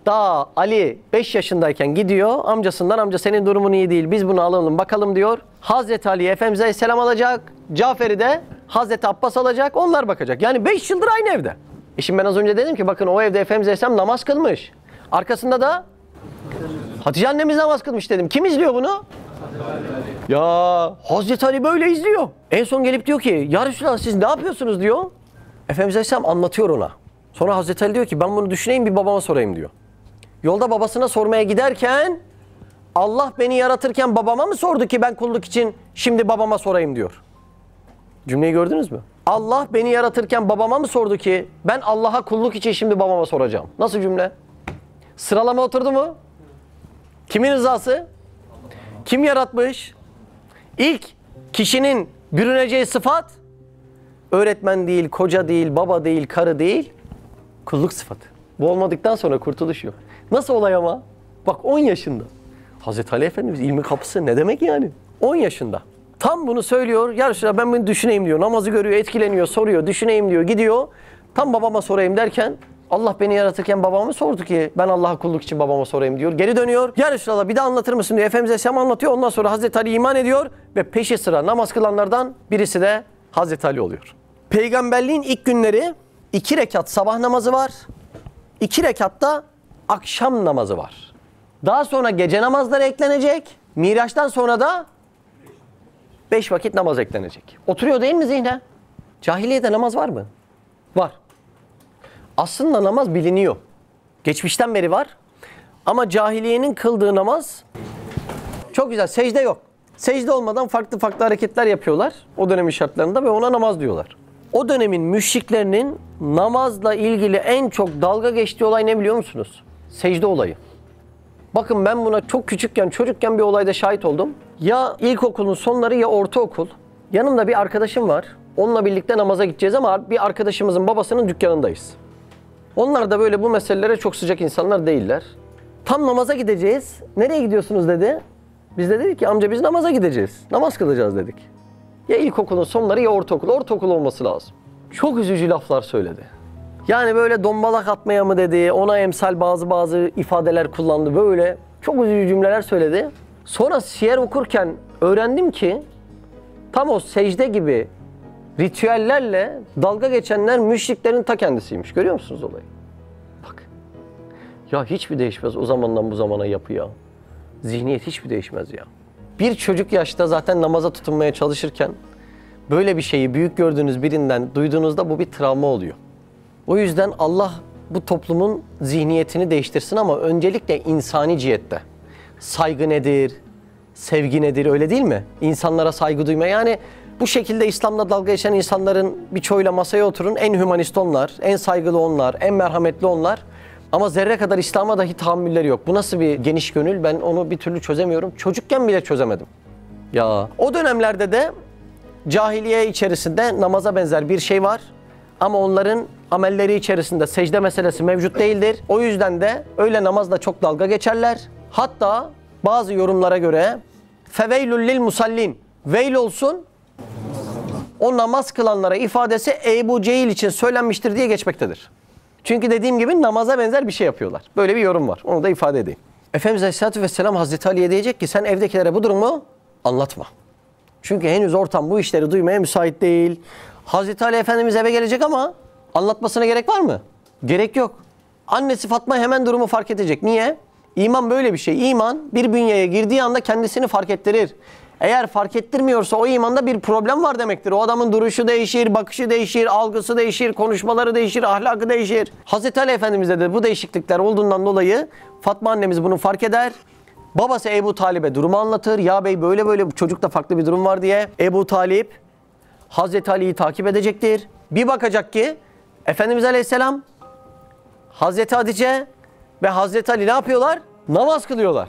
Daha Ali 5 yaşındayken gidiyor amcasından, amca senin durumun iyi değil, biz bunu alalım bakalım diyor. Hazreti Ali Efendimiz Aleyhisselam alacak, Cafer'i de Hazreti Abbas alacak, onlar bakacak. Yani 5 yıldır aynı evde. Şimdi ben az önce dedim ki bakın o evde Efendimiz Aleyhisselam namaz kılmış. Arkasında da Hatice annemiz namaz kılmış dedim. Kim izliyor bunu? Ya Hazreti Ali böyle izliyor. En son gelip diyor ki ya Resulallah siz ne yapıyorsunuz diyor. Efendimiz Aleyhisselam anlatıyor ona. Sonra Hazreti Ali diyor ki ben bunu düşüneyim bir babama sorayım diyor. Yolda babasına sormaya giderken Allah beni yaratırken babama mı sordu ki ben kulluk için şimdi babama sorayım diyor. Cümleyi gördünüz mü? Allah beni yaratırken babama mı sordu ki ben Allah'a kulluk için şimdi babama soracağım. Nasıl cümle? Sıralama oturdu mu? Kimin rızası? Kim yaratmış? İlk kişinin bürüneceği sıfat öğretmen değil, koca değil, baba değil, karı değil, kulluk sıfatı. Bu olmadıktan sonra kurtuluş yok. Nasıl olay ama? Bak 10 yaşında. Hazreti Ali Efendimiz ilmin kapısı ne demek yani? 10 yaşında. Tam bunu söylüyor. Ya Resulallah ben bunu düşüneyim diyor. Namazı görüyor, etkileniyor, soruyor. Düşüneyim diyor, gidiyor. Tam babama sorayım derken Allah beni yaratırken babama sordu ki ben Allah'a kulluk için babama sorayım diyor. Geri dönüyor. Ya Resulallah bir de anlatır mısın diyor. Efendimiz Aleyhisselam anlatıyor. Ondan sonra Hazreti Ali iman ediyor ve peşi sıra namaz kılanlardan birisi de Hazreti Ali oluyor. Peygamberliğin ilk günleri 2 rekat sabah namazı var. 2 rekatta akşam namazı var. Daha sonra gece namazları eklenecek. Miraç'tan sonra da 5 vakit namaz eklenecek. Oturuyor değil mi zihne? Cahiliyede namaz var mı? Var. Aslında namaz biliniyor. Geçmişten beri var. Ama cahiliyenin kıldığı namaz çok güzel. Secde yok. Secde olmadan farklı farklı hareketler yapıyorlar. O dönemin şartlarında ve ona namaz diyorlar. O dönemin müşriklerinin namazla ilgili en çok dalga geçtiği olay ne biliyor musunuz? Secde olayı. Bakın ben buna çok küçükken, çocukken bir olayda şahit oldum. Ya ilkokulun sonları ya ortaokul. Yanımda bir arkadaşım var. Onunla birlikte namaza gideceğiz ama bir arkadaşımızın babasının dükkanındayız. Onlar da böyle bu meselelere çok sıcak insanlar değiller. Tam namaza gideceğiz. Nereye gidiyorsunuz dedi. Biz de dedik ki amca biz namaza gideceğiz. Namaz kılacağız dedik. Ya ilkokulun sonları ya ortaokul. Ortaokul olması lazım. Çok üzücü laflar söyledi. Yani böyle dombalak atmaya mı dedi, ona emsal bazı ifadeler kullandı. Böyle çok üzücü cümleler söyledi. Sonra siyer okurken öğrendim ki tam o secde gibi ritüellerle dalga geçenler müşriklerin ta kendisiymiş. Görüyor musunuz olayı? Bak. Ya hiçbir değişmez o zamandan bu zamana yapı ya. Zihniyet hiçbir değişmez ya. Bir çocuk yaşta zaten namaza tutunmaya çalışırken böyle bir şeyi büyük gördüğünüz birinden duyduğunuzda bu bir travma oluyor. O yüzden Allah bu toplumun zihniyetini değiştirsin ama öncelikle insani cihette. Saygı nedir? Sevgi nedir? Öyle değil mi? İnsanlara saygı duyma. Yani bu şekilde İslam'la dalga geçen insanların birçoğuyla masaya oturun. En hümanist onlar, en saygılı onlar, en merhametli onlar. Ama zerre kadar İslam'a dahi tahammülleri yok. Bu nasıl bir geniş gönül? Ben onu bir türlü çözemiyorum. Çocukken bile çözemedim. Ya o dönemlerde de cahiliye içerisinde namaza benzer bir şey var. Ama onların amelleri içerisinde secde meselesi mevcut değildir. O yüzden de öyle namazla çok dalga geçerler. Hatta bazı yorumlara göre feveylül lil musallin, veil olsun o namaz kılanlara ifadesi Ebu Cehil için söylenmiştir diye geçmektedir. Çünkü dediğim gibi namaza benzer bir şey yapıyorlar. Böyle bir yorum var. Onu da ifade edeyim. Efendimiz Aleyhisselatü Vesselam Hazreti Ali'ye diyecek ki sen evdekilere bu durumu anlatma. Çünkü henüz ortam bu işleri duymaya müsait değil. Hazreti Ali Efendimiz eve gelecek ama anlatmasına gerek var mı? Gerek yok. Annesi Fatma hemen durumu fark edecek. Niye? İman böyle bir şey. İman bir bünyeye girdiği anda kendisini fark ettirir. Eğer fark ettirmiyorsa o imanda bir problem var demektir. O adamın duruşu değişir, bakışı değişir, algısı değişir, konuşmaları değişir, ahlakı değişir. Hazreti Ali Efendimiz'de de bu değişiklikler olduğundan dolayı Fatma annemiz bunu fark eder. Babası Ebu Talib'e durumu anlatır. Ya bey böyle böyle çocukta farklı bir durum var diye Ebu Talib Hazreti Ali'yi takip edecektir. Bir bakacak ki Efendimiz Aleyhisselam, Hazreti Hatice ve Hazreti Ali ne yapıyorlar? Namaz kılıyorlar.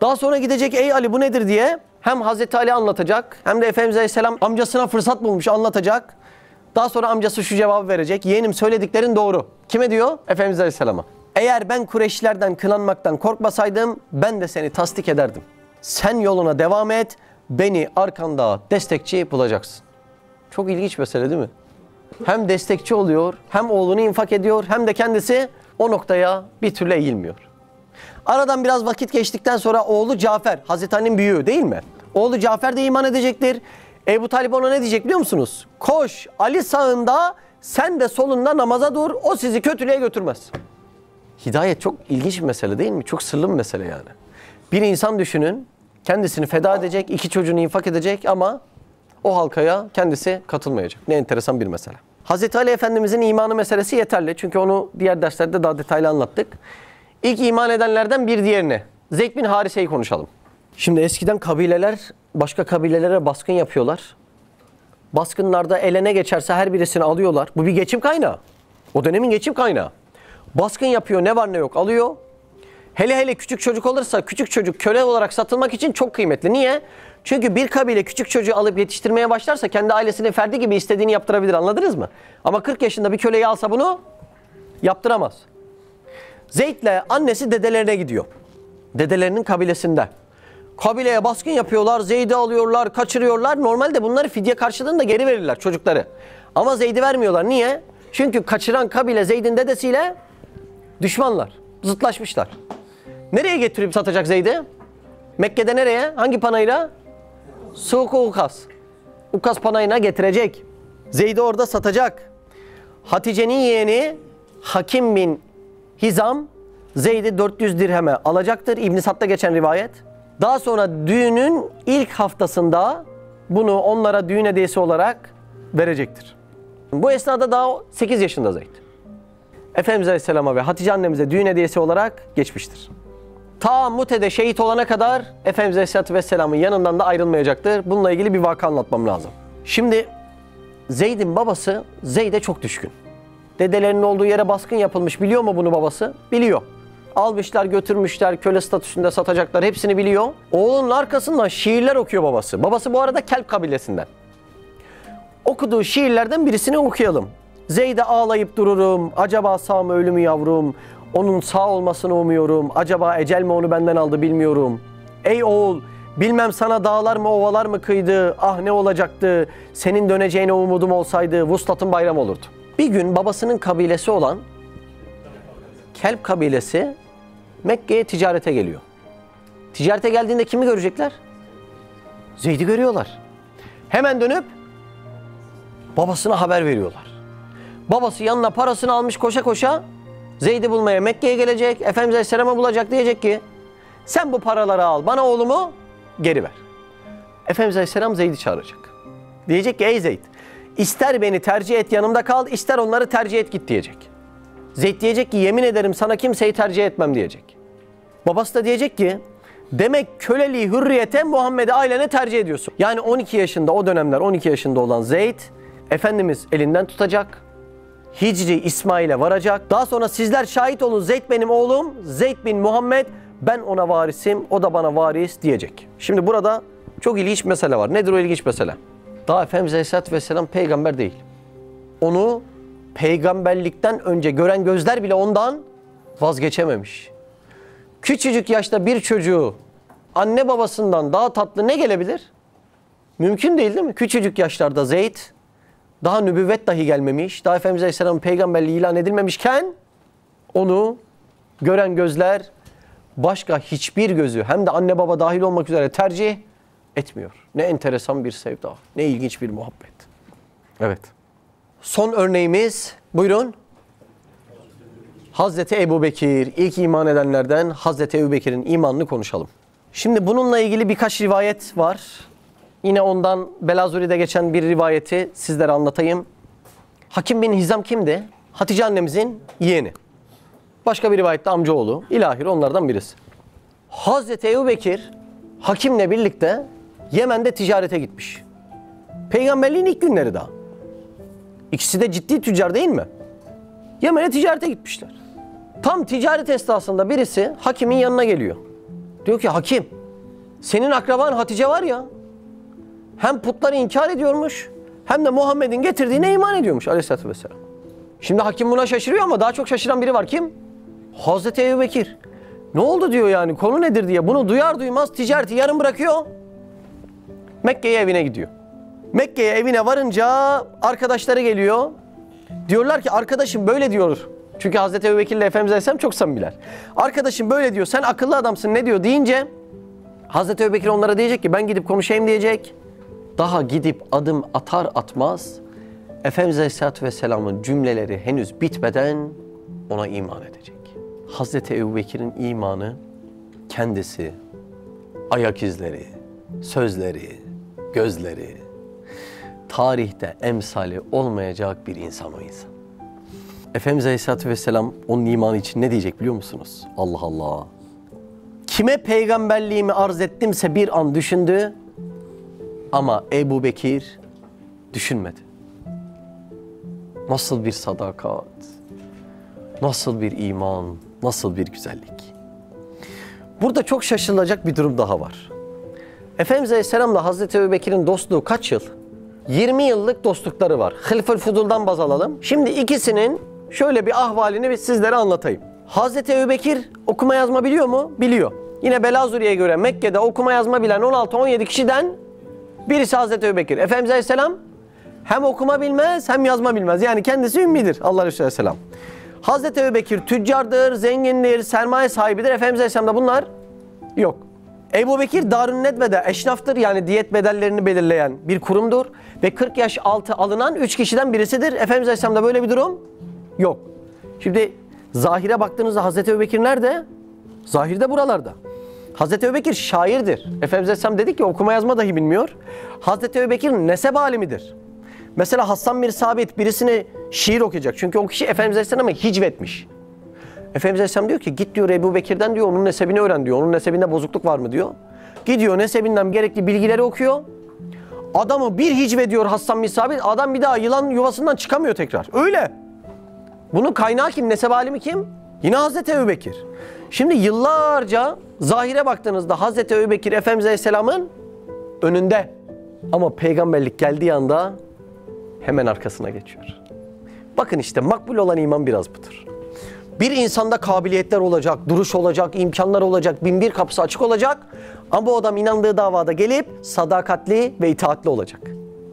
Daha sonra gidecek ey Ali bu nedir diye hem Hazreti Ali anlatacak hem de Efendimiz Aleyhisselam amcasına fırsat bulmuş anlatacak. Daha sonra amcası şu cevabı verecek. Yeğenim söylediklerin doğru. Kime diyor? Efendimiz Aleyhisselam'a. Eğer ben Kureyşlilerden kınanmaktan korkmasaydım ben de seni tasdik ederdim. Sen yoluna devam et, beni arkanda destekçi bulacaksın. Çok ilginç mesele değil mi? Hem destekçi oluyor, hem oğlunu infak ediyor, hem de kendisi o noktaya bir türlü eğilmiyor. Aradan biraz vakit geçtikten sonra oğlu Cafer, Hazreti Ali'nin büyüğü değil mi? Oğlu Cafer de iman edecektir. Ebu Talib ona ne diyecek biliyor musunuz? Koş, Ali sağında, sen de solunda namaza dur, o sizi kötülüğe götürmez. Hidayet çok ilginç bir mesele değil mi? Çok sırlı bir mesele yani. Bir insan düşünün, kendisini feda edecek, 2 çocuğunu infak edecek ama o halkaya kendisi katılmayacak. Ne enteresan bir mesele. Hazreti Ali Efendimizin imanı meselesi yeterli. Çünkü onu diğer derslerde daha detaylı anlattık. İlk iman edenlerden bir diğerine, Zeyd bin Harise'yi konuşalım. Şimdi eskiden kabileler başka kabilelere baskın yapıyorlar. Baskınlarda elene geçerse her birisini alıyorlar. Bu bir geçim kaynağı. O dönemin geçim kaynağı. Baskın yapıyor, ne var ne yok alıyor. Hele hele küçük çocuk olursa küçük çocuk köle olarak satılmak için çok kıymetli. Niye? Çünkü bir kabile küçük çocuğu alıp yetiştirmeye başlarsa kendi ailesinin ferdi gibi istediğini yaptırabilir, anladınız mı? Ama 40 yaşında bir köleyi alsa bunu yaptıramaz. Zeyd'le annesi dedelerine gidiyor. Dedelerinin kabilesinde. Kabileye baskın yapıyorlar, Zeyd'i alıyorlar, kaçırıyorlar. Normalde bunları fidye karşılığında geri verirler çocukları. Ama Zeyd'i vermiyorlar. Niye? Çünkü kaçıran kabile Zeyd'in dedesiyle düşmanlar. Zıtlaşmışlar. Nereye getirip satacak Zeyd'i? Mekke'de nereye? Hangi panayla? Suku Ukas. Ukas panayına getirecek. Zeyd'i orada satacak. Hatice'nin yeğeni Hakim bin Hizam Zeyd'i 400 dirheme alacaktır. İbn-i Sad'da geçen rivayet. Daha sonra düğünün ilk haftasında bunu onlara düğün hediyesi olarak verecektir. Bu esnada daha 8 yaşında Zeyd. Efendimiz Aleyhisselam'a ve Hatice annemize düğün hediyesi olarak geçmiştir. Ta Mute'de şehit olana kadar Efendimiz Aleyhisselatü Vesselam'ın yanından da ayrılmayacaktır. Bununla ilgili bir vaka anlatmam lazım. Şimdi Zeyd'in babası Zeyd'e çok düşkün. Dedelerinin olduğu yere baskın yapılmış. Biliyor mu bunu babası? Biliyor. Almışlar, götürmüşler, köle statüsünde satacaklar. Hepsini biliyor. Oğlunun arkasından şiirler okuyor babası. Babası bu arada Kelp kabilesinden. Okuduğu şiirlerden birisini okuyalım. Zeyd'e ağlayıp dururum. Acaba sağ mı ölümü yavrum? Onun sağ olmasını umuyorum. Acaba ecel mi onu benden aldı bilmiyorum. Ey oğul! Bilmem sana dağlar mı ovalar mı kıydı? Ah ne olacaktı? Senin döneceğine umudum olsaydı vuslatın bayram olurdu. Bir gün babasının kabilesi olan Kelp kabilesi Mekke'ye ticarete geliyor. Ticarete geldiğinde kimi görecekler? Zeyd'i görüyorlar. Hemen dönüp babasına haber veriyorlar. Babası yanına parasını almış koşa koşa Zeyd'i bulmaya Mekke'ye gelecek. Efendimiz Aleyhisselam'ı bulacak, diyecek ki sen bu paraları al, bana oğlumu geri ver. Efendimiz Aleyhisselam Zeyd'i çağıracak. Diyecek ki ey Zeyd, ister beni tercih et yanımda kal, ister onları tercih et git diyecek. Zeyd diyecek ki yemin ederim sana kimseyi tercih etmem diyecek. Babası da diyecek ki demek köleliği hürriyete, Muhammed'e, ailene tercih ediyorsun. Yani 12 yaşında, o dönemler 12 yaşında olan Zeyd Efendimiz elinden tutacak. Hicri İsmail'e varacak. Daha sonra sizler şahit olun, Zeyd benim oğlum, Zeyd bin Muhammed, ben ona varisim, o da bana varis diyecek. Şimdi burada çok ilginç mesele var. Nedir o ilginç mesele? Daha Efendimiz Aleyhisselatü Vesselam peygamber değil. Onu peygamberlikten önce gören gözler bile ondan vazgeçememiş. Küçücük yaşta bir çocuğu anne babasından daha tatlı ne gelebilir? Mümkün değil, değil mi? Küçücük yaşlarda Zeyd daha nübüvvet dahi gelmemiş, daha Efendimiz Aleyhisselam'ın peygamberliği ilan edilmemişken onu gören gözler başka hiçbir gözü, hem de anne baba dahil olmak üzere, tercih etmiyor. Ne enteresan bir sevda, ne ilginç bir muhabbet. Evet. Son örneğimiz, buyurun. Hazreti Ebubekir, ilk iman edenlerden Hazreti Ebubekir'in imanını konuşalım. Şimdi bununla ilgili birkaç rivayet var. Yine ondan Belazuri'de geçen bir rivayeti sizlere anlatayım. Hakim bin Hizam kimdi? Hatice annemizin yeğeni. Başka bir rivayette amcaoğlu. İlahir onlardan birisi. Hazreti Ebubekir Hakim'le birlikte Yemen'de ticarete gitmiş. Peygamberliğin ilk günleri daha. İkisi de ciddi tüccar değil mi? Yemen'e ticarete gitmişler. Tam ticaret esnasında birisi Hakim'in yanına geliyor. Diyor ki Hakim, senin akraban Hatice var ya, hem putları inkar ediyormuş, hem de Muhammed'in getirdiğine iman ediyormuş Aleyhisselatü Vesselam. Şimdi Hakim buna şaşırıyor ama daha çok şaşıran biri var. Kim? Hazreti Ebubekir. Ne oldu diyor yani, konu nedir diye. Bunu duyar duymaz ticareti yarım bırakıyor. Mekke'ye evine gidiyor. Mekke'ye evine varınca arkadaşları geliyor. Diyorlar ki arkadaşım böyle diyor. Çünkü Hazreti Ebubekir ile Efendimiz Aleyhisselam çok samimiler. Arkadaşım böyle diyor, sen akıllı adamsın ne diyor deyince Hazreti Ebubekir onlara diyecek ki ben gidip konuşayım diyecek. Daha gidip adım atar atmaz Efendimiz Aleyhisselatü Vesselam'ın cümleleri henüz bitmeden ona iman edecek. Hazreti Ebubekir'in imanı kendisi, ayak izleri, sözleri, gözleri, tarihte emsali olmayacak bir insan o insan. Efendimiz Aleyhisselatü Vesselam onun imanı için ne diyecek biliyor musunuz? Allah Allah! Kime peygamberliğimi arz ettimse bir an düşündü, ama Ebubekir düşünmedi. Nasıl bir sadakat, nasıl bir iman, nasıl bir güzellik. Burada çok şaşılacak bir durum daha var. Efendimiz Aleyhisselam'la Hazreti Ebubekir'in dostluğu kaç yıl? 20 yıllık dostlukları var. Hilful Fudul'dan baz alalım. Şimdi ikisinin şöyle bir ahvalini sizlere anlatayım. Hazreti Ebubekir okuma yazma biliyor mu? Biliyor. Yine Belazuri'ye göre Mekke'de okuma yazma bilen 16-17 kişiden birisi Hazreti Ebubekir. Efendimiz Aleyhisselam hem okuma bilmez hem yazma bilmez. Yani kendisi ümmidir Allah Resulü Aleyhisselam. Hazreti Ebubekir tüccardır, zengindir, sermaye sahibidir. Efendimiz Aleyhisselam'da bunlar yok. Ebubekir Darun Nedve'de eşraftır, yani diyet bedellerini belirleyen bir kurumdur ve 40 yaş altı alınan 3 kişiden birisidir. Efendimiz Aleyhisselam'da böyle bir durum yok. Şimdi zahire baktığınızda Hazreti Ebubekir nerede? Zahirde buralarda. Hazreti Ebubekir şairdir. Efendimiz Aleyhisselam dedi ki okuma yazma dahi bilmiyor. Hazreti Ebubekir nesep alimidir. Mesela Hasan bin Sabit birisine şiir okuyacak. Çünkü o kişi Efendimiz Aleyhisselam'a hicvetmiş. Efendimiz Aleyhisselam diyor ki git diyor Ebu Bekir'den diyor onun nesebini öğren diyor. Onun nesebinde bozukluk var mı diyor. Gidiyor nesebinden gerekli bilgileri okuyor. Adamı bir hicve diyor Hasan bin Sabit. Adam bir daha yılan yuvasından çıkamıyor tekrar. Öyle. Bunun kaynağı kim? Nesep alimi kim? Yine Hazreti Ebubekir. Şimdi yıllarca zahire baktığınızda Hazreti Ebubekir Efendimiz Aleyhisselam'ın önünde. Ama peygamberlik geldiği anda hemen arkasına geçiyor. Bakın işte makbul olan iman biraz budur. Bir insanda kabiliyetler olacak, duruş olacak, imkanlar olacak, 1001 kapısı açık olacak. Ama bu adam inandığı davada gelip sadakatli ve itaatli olacak.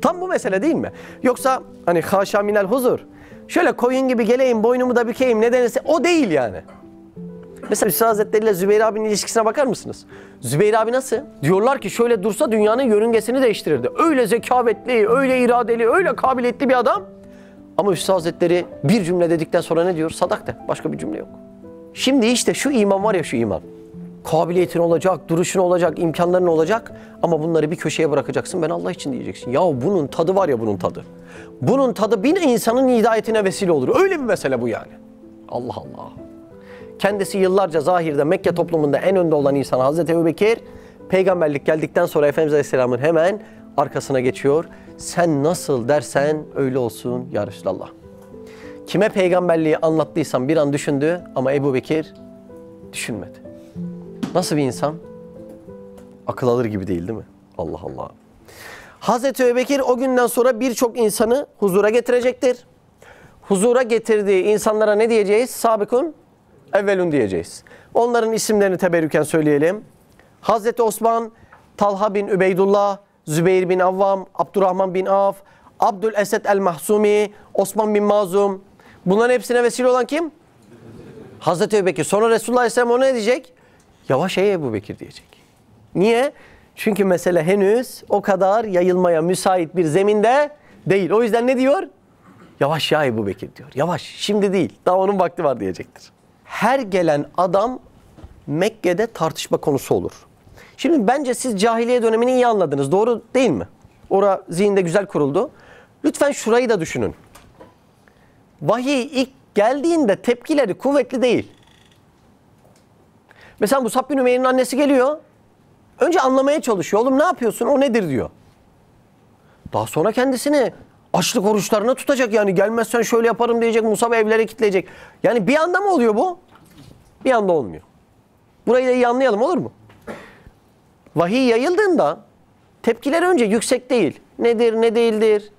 Tam bu mesele değil mi? Yoksa hani haşa minel huzur. Şöyle koyun gibi geleyim, boynumu da bükeyim nedense o değil yani. Mesela Üstad Hazretleri ile Zübeyir abinin ilişkisine bakar mısınız? Zübeyir abi nasıl? Diyorlar ki şöyle dursa dünyanın yörüngesini değiştirirdi. Öyle zekavetli, öyle iradeli, öyle kabiliyetli bir adam. Ama Üstad Hazretleri bir cümle dedikten sonra ne diyor? Sadak de. Başka bir cümle yok. Şimdi işte şu iman var ya şu iman. Kabiliyetin olacak, duruşun olacak, imkanların olacak. Ama bunları bir köşeye bırakacaksın. Ben Allah için diyeceksin. Ya bunun tadı var ya bunun tadı. Bunun tadı bir insanın hidayetine vesile olur. Öyle bir mesele bu yani. Allah Allah. Kendisi yıllarca zahirde Mekke toplumunda en önde olan insan Hazreti Ebubekir, peygamberlik geldikten sonra Efendimiz Aleyhisselam'ın hemen arkasına geçiyor. Sen nasıl dersen öyle olsun ya Resulallah. Kime peygamberliği anlattıysan bir an düşündü ama Ebubekir düşünmedi. Nasıl bir insan? Akıl alır gibi değil, değil mi? Allah Allah. Hazreti Ebubekir o günden sonra birçok insanı huzura getirecektir. Huzura getirdiği insanlara ne diyeceğiz? Sabikun evvelun diyeceğiz. Onların isimlerini teberrüken söyleyelim. Hazreti Osman, Talha bin Übeydullah, Zübeyir bin Avvam, Abdurrahman bin Af, Abdül Esed el-Mahsumi, Osman bin Mazum. Bunların hepsine vesile olan kim? Hazreti Ebubekir. Sonra Resulullah Aleyhisselam ona ne diyecek? Yavaş ey Ebubekir diyecek. Niye? Çünkü mesele henüz o kadar yayılmaya müsait bir zeminde değil. O yüzden ne diyor? Yavaş ya Ebubekir diyor. Yavaş. Şimdi değil. Daha onun vakti var diyecektir. Her gelen adam Mekke'de tartışma konusu olur. Şimdi bence siz cahiliye dönemini iyi anladınız. Doğru değil mi? Orası zihinde güzel kuruldu. Lütfen şurayı da düşünün. Vahiy ilk geldiğinde tepkileri kuvvetli değil. Mesela Musab bin Ümeyr'in annesi geliyor. Önce anlamaya çalışıyor. Oğlum ne yapıyorsun? O nedir diyor. Daha sonra kendisini açlık oruçlarına tutacak yani. Gelmezsen şöyle yaparım diyecek. Musab evlere kitleyecek. Yani bir anda mı oluyor bu? Bir anda olmuyor. Burayı da iyi anlayalım, olur mu? Vahiy yayıldığında tepkiler önce yüksek değil. Nedir, ne değildir?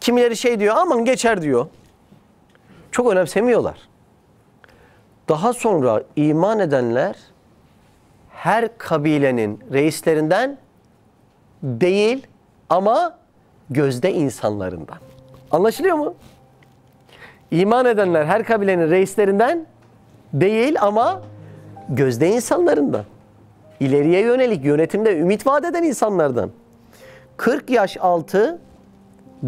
Kimileri şey diyor, aman geçer diyor. Çok önemsemiyorlar. Daha sonra iman edenler her kabilenin reislerinden değil ama gözde insanlarından. Anlaşılıyor mu? İman edenler her kabilenin reislerinden değil ama gözde insanlarından. İleriye yönelik yönetimde ümit vaat eden insanlardan. 40 yaş altı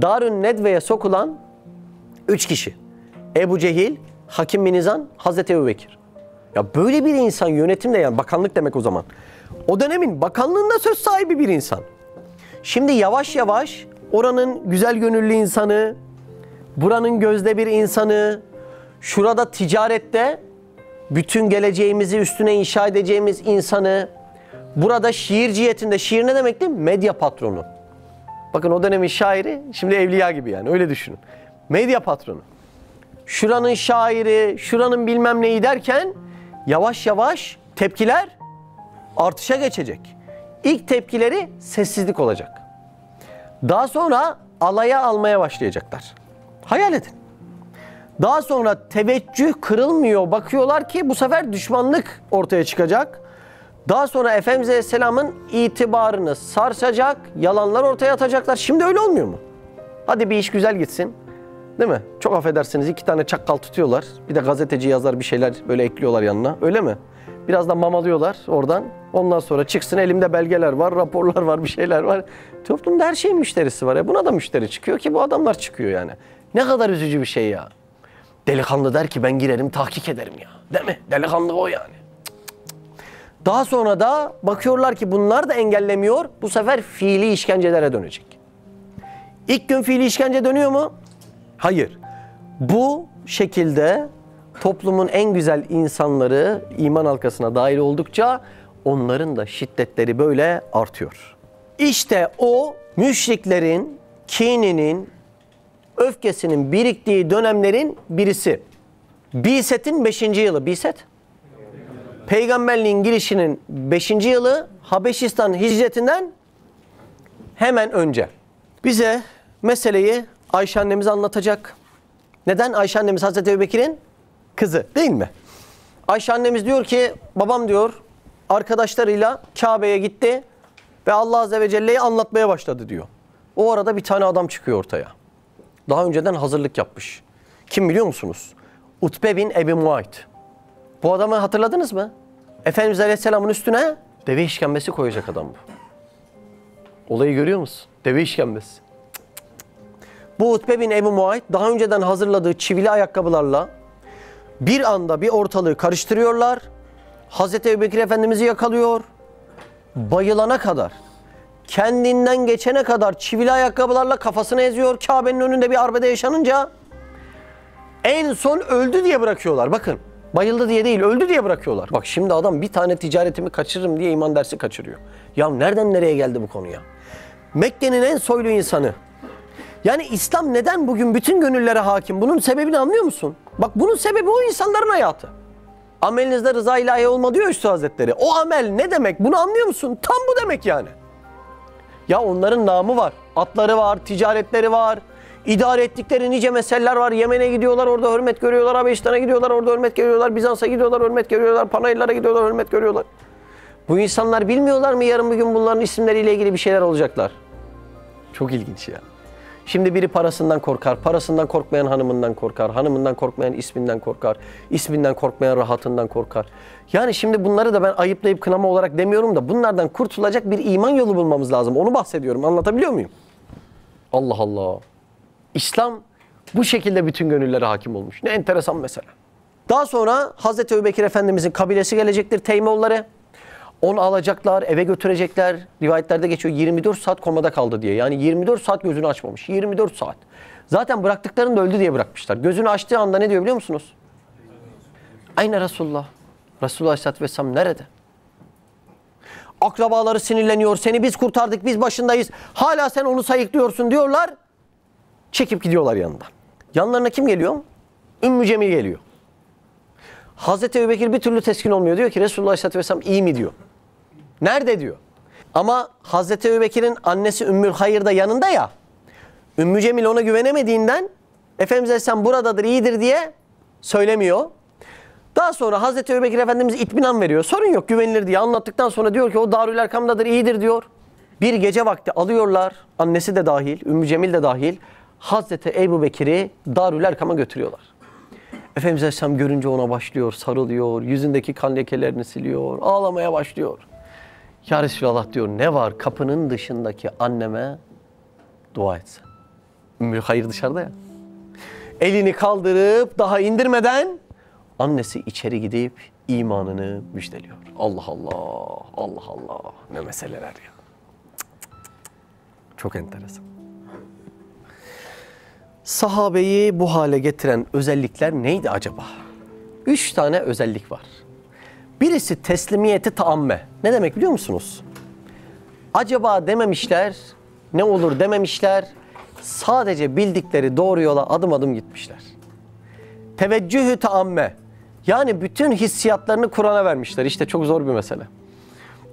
Darun Nedve'ye sokulan 3 kişi. Ebu Cehil, Hakim bin Hizam, Hazreti Ebubekir. Ya böyle bir insan yönetimde, yani bakanlık demek o zaman. O dönemin bakanlığında söz sahibi bir insan. Şimdi yavaş yavaş oranın güzel gönüllü insanı, buranın gözde bir insanı, şurada ticarette bütün geleceğimizi üstüne inşa edeceğimiz insanı, burada şiir cihetinde, şiir ne demekti? Medya patronu. Bakın o dönemin şairi, şimdi evliya gibi yani, öyle düşünün. Medya patronu. Şuranın şairi, şuranın bilmem neyi derken yavaş yavaş tepkiler artışa geçecek. İlk tepkileri sessizlik olacak. Daha sonra alaya almaya başlayacaklar. Hayal edin. Daha sonra teveccüh kırılmıyor. Bakıyorlar ki bu sefer düşmanlık ortaya çıkacak. Daha sonra Efendimiz Aleyhisselam'ın itibarını sarsacak, yalanlar ortaya atacaklar. Şimdi öyle olmuyor mu? Hadi bir iş güzel gitsin. Değil mi? Çok affedersiniz, 2 tane çakkal tutuyorlar. Bir de gazeteci yazar bir şeyler böyle ekliyorlar yanına. Öyle mi? Biraz da mamalıyorlar oradan. Ondan sonra çıksın, elimde belgeler var, raporlar var, bir şeyler var. Toplumda her şeyin müşterisi var. Ya buna da müşteri çıkıyor ki bu adamlar çıkıyor yani. Ne kadar üzücü bir şey ya. Delikanlı der ki ben girerim tahkik ederim ya. Değil mi? Delikanlı o yani. Daha sonra da bakıyorlar ki bunlar da engellemiyor. Bu sefer fiili işkencelere dönecek. İlk gün fiili işkence dönüyor mu? Hayır. Bu şekilde toplumun en güzel insanları iman halkasına dahil oldukça onların da şiddetleri böyle artıyor. İşte o müşriklerin, kininin, öfkesinin biriktiği dönemlerin birisi. Biset'in 5. yılı. Biset, peygamberliğin girişinin 5. yılı, Habeşistan hicretinden hemen önce. Bize meseleyi Ayşe annemiz anlatacak. Neden? Ayşe annemiz Hazreti Ebubekir'in kızı değil mi? Ayşe annemiz diyor ki babam diyor arkadaşlarıyla Kabe'ye gitti ve Allah Azze ve Celle'yi anlatmaya başladı diyor. O arada bir tane adam çıkıyor ortaya. Daha önceden hazırlık yapmış. Kim biliyor musunuz? Utbe bin Ebi Muayt. Bu adamı hatırladınız mı? Efendimiz Aleyhisselam'ın üstüne deve işkembesi koyacak adam bu. Olayı görüyor musun? Deve işkembesi. Bu Utbe bin Ebu Muayt daha önceden hazırladığı çivili ayakkabılarla bir anda bir ortalığı karıştırıyorlar. Hazreti Ebubekir Efendimiz'i yakalıyor. Bayılana kadar, kendinden geçene kadar çivili ayakkabılarla kafasını eziyor. Kabe'nin önünde bir arbede yaşanınca en son öldü diye bırakıyorlar. Bakın, bayıldı diye değil, öldü diye bırakıyorlar. Bak şimdi adam bir tane ticaretimi kaçırırım diye iman dersi kaçırıyor. Ya nereden nereye geldi bu konu ya? Mekke'nin en soylu insanı. Yani İslam neden bugün bütün gönüllere hakim? Bunun sebebini anlıyor musun? Bak bunun sebebi o insanların hayatı. Amelinizde rıza ilahi olma diyor Üstad Hazretleri. O amel ne demek? Bunu anlıyor musun? Tam bu demek yani. Ya onların namı var. Atları var, ticaretleri var. İdare ettikleri nice meseleler var. Yemen'e gidiyorlar, orada hürmet görüyorlar. Habeşistan'a gidiyorlar, orada hürmet görüyorlar. Bizans'a gidiyorlar, hürmet görüyorlar. Panayırlara gidiyorlar, hürmet görüyorlar. Bu insanlar bilmiyorlar mı yarın bir gün bunların isimleriyle ilgili bir şeyler olacaklar? Çok ilginç ya. Şimdi biri parasından korkar, parasından korkmayan hanımından korkar, hanımından korkmayan isminden korkar, isminden korkmayan rahatından korkar. Yani şimdi bunları da ben ayıplayıp kınama olarak demiyorum da bunlardan kurtulacak bir iman yolu bulmamız lazım. Onu bahsediyorum. Anlatabiliyor muyum? Allah Allah. İslam bu şekilde bütün gönüllere hakim olmuş. Ne enteresan mesele. Daha sonra Hazreti Ebubekir Efendimiz'in kabilesi gelecektir, Teymoğulları. Onu alacaklar, eve götürecekler. Rivayetlerde geçiyor 24 saat komada kaldı diye. Yani 24 saat gözünü açmamış. 24 saat. Zaten bıraktıklarını da öldü diye bırakmışlar. Gözünü açtığı anda ne diyor biliyor musunuz? Aynen Resulullah. Resulullah Aleyhisselatü Vesselam nerede? Akrabaları sinirleniyor. Seni biz kurtardık, biz başındayız. Hala sen onu sayıklıyorsun diyorlar. Çekip gidiyorlar yanından. Yanlarına kim geliyor? Ümmü Cemil geliyor. Hazreti Ebubekir bir türlü teskin olmuyor. Diyor ki Resulullah Aleyhisselatü Vesselam iyi mi diyor. Nerede diyor. Ama Hazreti Ebubekir'in annesi Ümmül Hayır da yanında ya. Ümmü Cemil ona güvenemediğinden Efendimiz Aleyhisselam buradadır, iyidir diye söylemiyor. Daha sonra Hazreti Ebubekir Efendimiz itminan veriyor. Sorun yok, güvenilir diye anlattıktan sonra diyor ki o Darül Erkam'dadır, iyidir diyor. Bir gece vakti alıyorlar. Annesi de dahil, Ümmü Cemil de dahil. Hazreti Ebubekir'i Darül Erkam'a götürüyorlar. Efendimiz Aleyhisselam görünce ona başlıyor, sarılıyor, yüzündeki kan lekelerini siliyor, ağlamaya başlıyor. Ya Resulallah diyor, ne var kapının dışındaki anneme dua etsen. Ümmü Hayır dışarıda ya. Elini kaldırıp daha indirmeden annesi içeri gidip imanını müjdeliyor. Allah Allah, Allah Allah, ne meseleler ya. Cık cık cık. Çok enteresan. Sahabeyi bu hale getiren özellikler neydi acaba? 3 tane özellik var. Birisi teslimiyeti taamme. Ne demek biliyor musunuz? Acaba dememişler, ne olur dememişler. Sadece bildikleri doğru yola adım adım gitmişler. Teveccühü taamme. Yani bütün hissiyatlarını Kur'an'a vermişler. İşte çok zor bir mesele.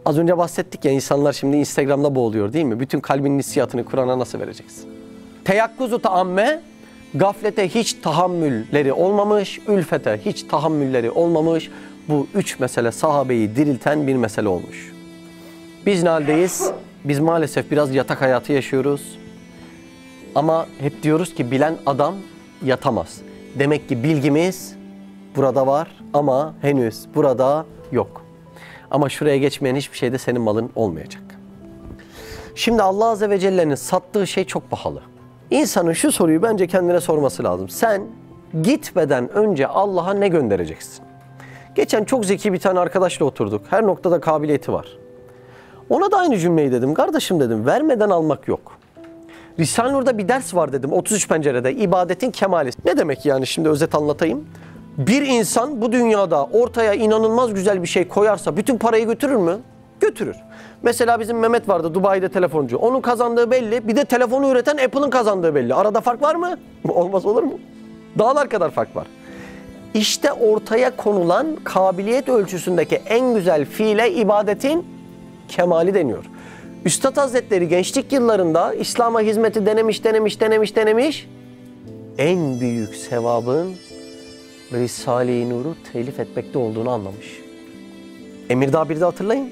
Az önce bahsettik ya, insanlar şimdi Instagram'da boğuluyor değil mi? Bütün kalbinin hissiyatını Kur'an'a nasıl vereceksin? Teyakkuzu taamme, gaflete hiç tahammülleri olmamış, ülfete hiç tahammülleri olmamış, Bu üç mesele sahabeyi dirilten bir mesele olmuş. Biz neredeyiz? Biz maalesef biraz yatak hayatı yaşıyoruz. Ama hep diyoruz ki bilen adam yatamaz. Demek ki bilgimiz burada var ama henüz burada yok. Ama şuraya geçmeyen hiçbir şeyde senin malın olmayacak. Şimdi Allah Azze ve Celle'nin sattığı şey çok pahalı. İnsanın şu soruyu bence kendine sorması lazım. Sen gitmeden önce Allah'a ne göndereceksin? Geçen çok zeki bir tane arkadaşla oturduk. Her noktada kabiliyeti var. Ona da aynı cümleyi dedim. Kardeşim dedim, vermeden almak yok. Risale-i Nur'da bir ders var dedim. 33 pencerede ibadetin kemali. Ne demek yani, şimdi özet anlatayım. Bir insan bu dünyada ortaya inanılmaz güzel bir şey koyarsa bütün parayı götürür mü? Götürür. Mesela bizim Mehmet vardı, Dubai'de telefoncu. Onun kazandığı belli. Bir de telefonu üreten Apple'ın kazandığı belli. Arada fark var mı? Olmaz olur mu? Dağlar kadar fark var. İşte ortaya konulan kabiliyet ölçüsündeki en güzel fiile ibadetin kemali deniyor. Üstad Hazretleri gençlik yıllarında İslam'a hizmeti denemiş. En büyük sevabın Risale-i Nur'u telif etmekte olduğunu anlamış. Emirdağ 1'de hatırlayın.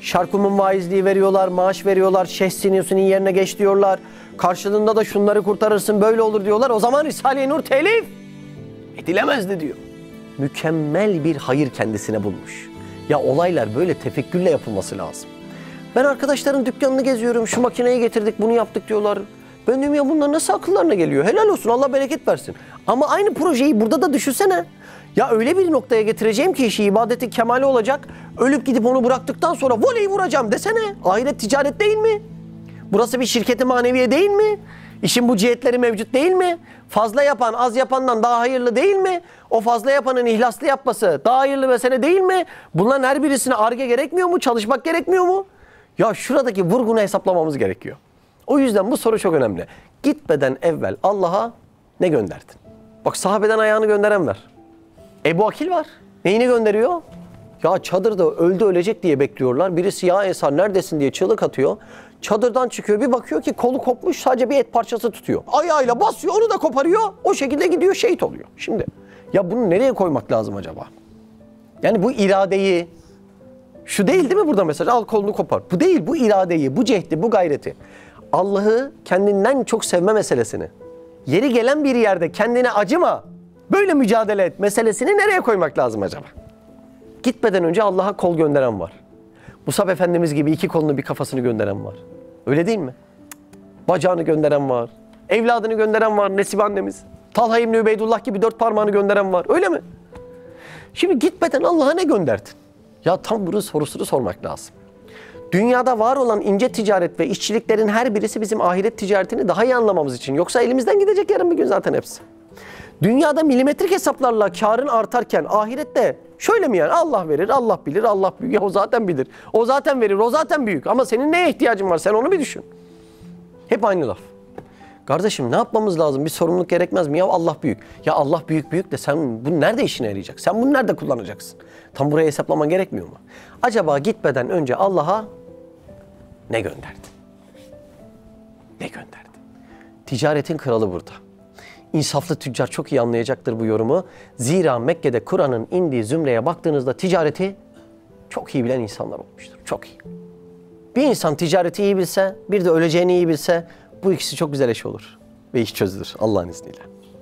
Şarkımın vaizliği veriyorlar, maaş veriyorlar, Şeyh Sinusi'nin yerine geç diyorlar. Karşılığında da şunları kurtarırsın, böyle olur diyorlar. O zaman Risale-i Nur telif edilemezdi diyor. Mükemmel bir hayır kendisine bulmuş. Ya olaylar böyle tefekkürle yapılması lazım. Ben arkadaşların dükkanını geziyorum, şu makineyi getirdik, bunu yaptık diyorlar. Ben diyorum ya bunlar nasıl akıllarına geliyor? Helal olsun, Allah bereket versin. Ama aynı projeyi burada da düşünsene. Ya öyle bir noktaya getireceğim ki işi, ibadeti kemale olacak. Ölüp gidip onu bıraktıktan sonra voleyi vuracağım desene. Ahiret ticaret değil mi? Burası bir şirketi maneviye değil mi? İşin bu cihetleri mevcut değil mi? Fazla yapan az yapandan daha hayırlı değil mi? O fazla yapanın ihlaslı yapması daha hayırlı mesele değil mi? Bunların her birisine arge gerekmiyor mu? Çalışmak gerekmiyor mu? Ya şuradaki vurgunu hesaplamamız gerekiyor. O yüzden bu soru çok önemli. Gitmeden evvel Allah'a ne gönderdin? Bak sahabeden ayağını gönderen var. Ebu Akil var. Neyini gönderiyor? Ya çadırda öldü ölecek diye bekliyorlar. Birisi ya Ensar neredesin diye çığlık atıyor. Çadırdan çıkıyor, bir bakıyor ki kolu kopmuş, sadece bir et parçası tutuyor. Ayağıyla basıyor, onu da koparıyor. O şekilde gidiyor, şehit oluyor. Şimdi ya bunu nereye koymak lazım acaba? Yani bu iradeyi, şu değil değil mi burada mesela al kolunu kopar. Bu değil, bu iradeyi, bu cehdi, bu gayreti. Allah'ı kendinden çok sevme meselesini. Yeri gelen bir yerde kendine acıma, böyle mücadele et meselesini nereye koymak lazım acaba? Gitmeden önce Allah'a kol gönderen var. Musab Efendimiz gibi iki kolunu bir kafasını gönderen var. Öyle değil mi? Bacağını gönderen var. Evladını gönderen var, Nesibe annemiz. Talha bin Übeydullah gibi dört parmağını gönderen var. Öyle mi? Şimdi gitmeden Allah'a ne gönderdin? Ya tam bunun sorusunu sormak lazım. Dünyada var olan ince ticaret ve işçiliklerin her birisi bizim ahiret ticaretini daha iyi anlamamız için. Yoksa elimizden gidecek yarın bir gün zaten hepsi. Dünyada milimetrik hesaplarla karın artarken ahirette şöyle mi yani? Allah verir, Allah bilir, Allah büyük. Ya o zaten bilir, o zaten verir, o zaten büyük. Ama senin neye ihtiyacın var? Sen onu bir düşün. Hep aynı laf. Kardeşim ne yapmamız lazım? Bir sorumluluk gerekmez mi? Ya Allah büyük. Ya Allah büyük büyük de sen bunu nerede işine yarayacak? Sen bunu nerede kullanacaksın? Tam buraya hesaplaman gerekmiyor mu? Acaba gitmeden önce Allah'a ne gönderdin? Ne gönderdin? Ticaretin kralı burada. İnsaflı tüccar çok iyi anlayacaktır bu yorumu. Zira Mekke'de Kur'an'ın indiği zümreye baktığınızda ticareti çok iyi bilen insanlar olmuştur. Çok iyi. Bir insan ticareti iyi bilse, bir de öleceğini iyi bilse bu ikisi çok güzel eş olur. Ve iş çözülür Allah'ın izniyle.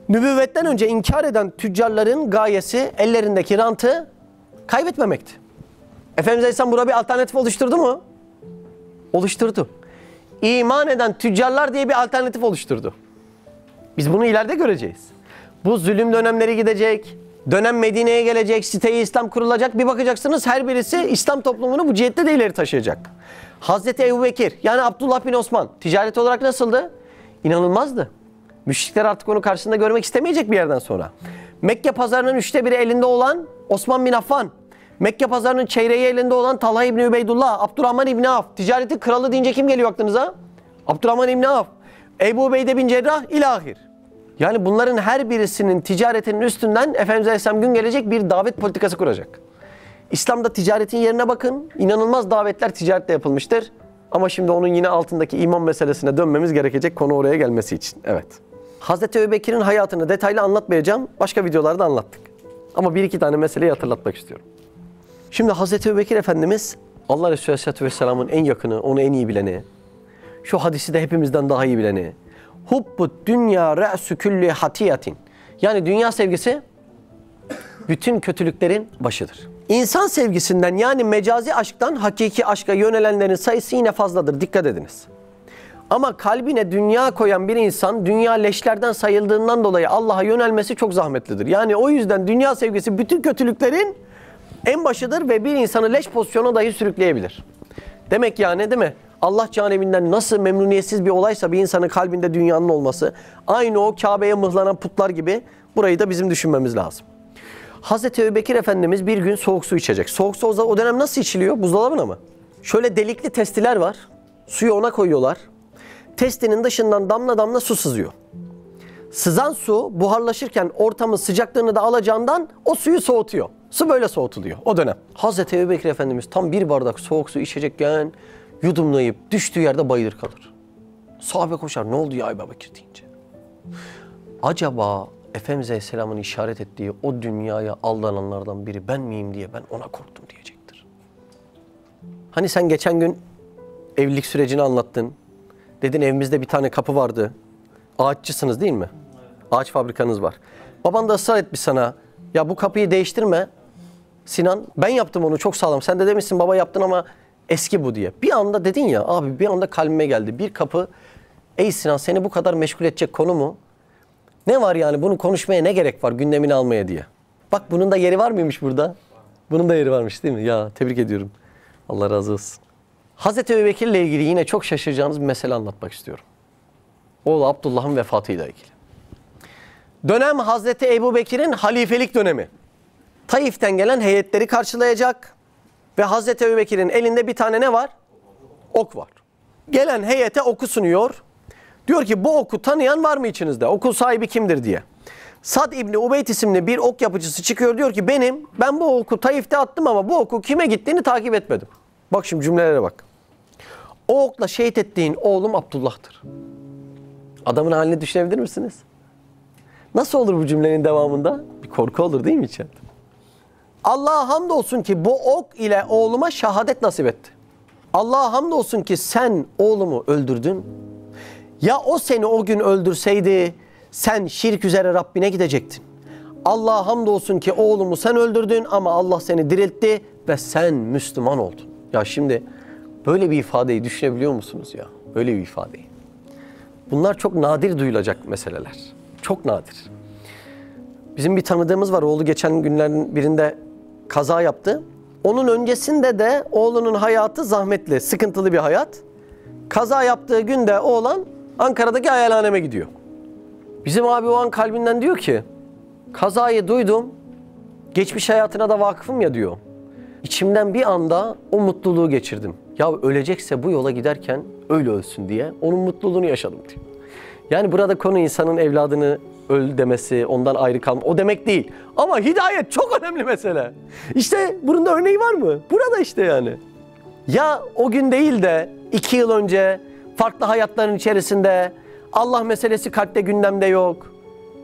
Nübüvvetten önce inkar eden tüccarların gayesi ellerindeki rantı kaybetmemekti. Efendimiz Aleyhisselam burada bir alternatif oluşturdu mu? Oluşturdu. İman eden tüccarlar diye bir alternatif oluşturdu. Biz bunu ileride göreceğiz. Bu zulüm dönemleri gidecek, dönem Medine'ye gelecek, siteye İslam kurulacak. Bir bakacaksınız her birisi İslam toplumunu bu cihette de ileri taşıyacak. Hazreti Ebubekir yani Abdullah bin Osman ticaret olarak nasıldı? İnanılmazdı. Müşrikler artık onu karşısında görmek istemeyecek bir yerden sonra. Mekke pazarının 3'te 1'i elinde olan Osman bin Affan. Mekke pazarının çeyreği elinde olan Talha bin Übeydullah, Abdurrahman İbni Avf. Ticareti kralı deyince kim geliyor aklınıza? Abdurrahman İbni Avf. Ebu Beyde bin Cerrah ilahir. Yani bunların her birisinin ticaretinin üstünden Efendimiz Aleyhisselam gün gelecek bir davet politikası kuracak. İslam'da ticaretin yerine bakın. İnanılmaz davetler ticaretle yapılmıştır. Ama şimdi onun yine altındaki iman meselesine dönmemiz gerekecek konu oraya gelmesi için. Evet. Hazreti Ebubekir'in hayatını detaylı anlatmayacağım. Başka videolarda anlattık. Ama bir iki tane meseleyi hatırlatmak istiyorum. Şimdi Hazreti Ebubekir Efendimiz, Allah Resulü Aleyhisselatü Vesselam'ın en yakını, onu en iyi bileni, şu hadisi de hepimizden daha iyi bileni, hubbu dünya re'sü külli hatiyatin, yani dünya sevgisi bütün kötülüklerin başıdır. İnsan sevgisinden, yani mecazi aşktan hakiki aşka yönelenlerin sayısı yine fazladır, dikkat ediniz. Ama kalbine dünya koyan bir insan, dünya leşlerden sayıldığından dolayı Allah'a yönelmesi çok zahmetlidir. Yani o yüzden dünya sevgisi bütün kötülüklerin en başıdır ve bir insanı leş pozisyona dahi sürükleyebilir. Demek yani, değil mi? Allah caniminden nasıl memnuniyetsiz bir olaysa bir insanın kalbinde dünyanın olması, aynı o Kabe'ye mıhlanan putlar gibi burayı da bizim düşünmemiz lazım. Hazreti Ebubekir Efendimiz bir gün soğuk su içecek. Soğuk su o dönem nasıl içiliyor? Buzdolabına mı? Şöyle delikli testiler var. Suyu ona koyuyorlar. Testinin dışından damla damla su sızıyor. Sızan su buharlaşırken ortamın sıcaklığını da alacağından o suyu soğutuyor. Su böyle soğutuluyor o dönem. Hazreti Ebubekir Efendimiz tam bir bardak soğuk su içecekken yudumlayıp düştüğü yerde bayılır kalır. Sahabe koşar, ne oldu ya Ebubekir deyince. Acaba Efendimiz Aleyhisselam'ın işaret ettiği o dünyaya aldananlardan biri ben miyim diye ben ona korktum diyecektir. Hani sen geçen gün evlilik sürecini anlattın. Dedin evimizde bir tane kapı vardı. Ağaççısınız değil mi? Ağaç fabrikanız var. Baban da ısrar etmiş sana. Ya bu kapıyı değiştirme Sinan. Ben yaptım onu çok sağlam. Sen de demişsin baba yaptın ama eski bu diye. Bir anda dedin ya abi, bir anda kalbime geldi. Bir kapı, ey Sinan seni bu kadar meşgul edecek konu mu? Ne var yani bunu konuşmaya ne gerek var gündemini almaya diye. Bak bunun da yeri var mıymış burada? Bunun da yeri varmış değil mi? Ya tebrik ediyorum. Allah razı olsun. Hazreti Ebubekir ile ilgili yine çok şaşıracağınız bir mesele anlatmak istiyorum. Oğlu Abdullah'ın vefatıyla ilgili. Dönem Hazreti Ebubekir'in halifelik dönemi. Taif'ten gelen heyetleri karşılayacak ve Hazreti Ebubekir'in elinde bir tane ne var? Ok var. Gelen heyete oku sunuyor. Diyor ki bu oku tanıyan var mı içinizde? Okun sahibi kimdir diye. Sad İbni Ubeyd isimli bir ok yapıcısı çıkıyor diyor ki ben bu oku Taif'te attım ama bu oku kime gittiğini takip etmedim. Bak şimdi cümlelere bak. O okla şehit ettiğin oğlum Abdullah'tır. Adamın halini düşünebilir misiniz? Nasıl olur bu cümlenin devamında? Bir korku olur değil mi içeride? Allah'a hamdolsun ki bu ok ile oğluma şehadet nasip etti. Allah'a hamdolsun ki sen oğlumu öldürdün. Ya o seni o gün öldürseydi sen şirk üzere Rabbine gidecektin. Allah'a hamdolsun ki oğlumu sen öldürdün ama Allah seni diriltti ve sen Müslüman oldun. Ya şimdi böyle bir ifadeyi düşünebiliyor musunuz ya? Böyle bir ifadeyi. Bunlar çok nadir duyulacak meseleler. Çok nadir. Bizim bir tanıdığımız var. Oğlu geçen günlerin birinde kaza yaptı. Onun öncesinde de oğlunun hayatı zahmetli, sıkıntılı bir hayat. Kaza yaptığı günde oğlan Ankara'daki hayalhaneme gidiyor. Bizim abi o an kalbinden diyor ki, kazayı duydum, geçmiş hayatına da vakıfım ya diyor. İçimden bir anda o mutluluğu geçirdim. Ya ölecekse bu yola giderken öyle ölsün diye onun mutluluğunu yaşadım diyor. Yani burada konu insanın evladını öl demesi, ondan ayrı kalma, o demek değil. Ama hidayet çok önemli mesele. İşte bunun da örneği var mı? Burada işte yani. Ya o gün değil de 2 yıl önce farklı hayatların içerisinde Allah meselesi kalpte gündemde yok.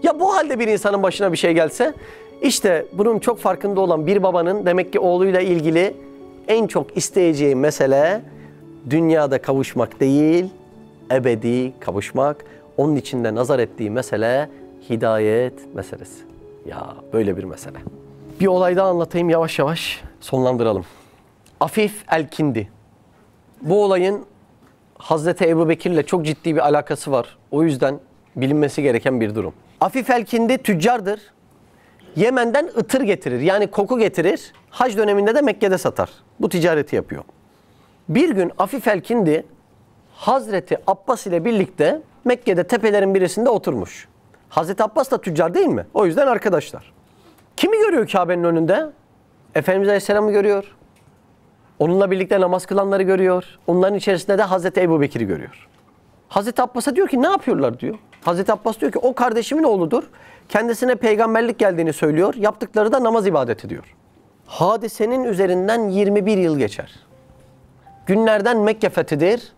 Ya bu halde bir insanın başına bir şey gelse, işte bunun çok farkında olan bir babanın demek ki oğluyla ilgili en çok isteyeceği mesele dünyada kavuşmak değil, ebedi kavuşmak. Onun için de nazar ettiği mesele hidayet meselesi. Ya böyle bir mesele. Bir olay daha anlatayım, yavaş yavaş sonlandıralım. Afif el-Kindi. Bu olayın Hazreti Ebubekir'le çok ciddi bir alakası var. O yüzden bilinmesi gereken bir durum. Afif el-Kindi tüccardır. Yemen'den ıtır getirir. Yani koku getirir. Hac döneminde de Mekke'de satar. Bu ticareti yapıyor. Bir gün Afif el-Kindi Hazreti Abbas ile birlikte Mekke'de tepelerin birisinde oturmuş. Hazreti Abbas da tüccar değil mi? O yüzden arkadaşlar. Kimi görüyor Kabe'nin önünde? Efendimiz Aleyhisselam'ı görüyor. Onunla birlikte namaz kılanları görüyor. Onların içerisinde de Hazreti Ebubekir'i görüyor. Hazreti Abbas'a diyor ki ne yapıyorlar diyor. Hazreti Abbas diyor ki o kardeşimin oğludur. Kendisine peygamberlik geldiğini söylüyor. Yaptıkları da namaz ibadeti diyor. Hadisenin üzerinden 21 yıl geçer. Günlerden Mekke fethidir.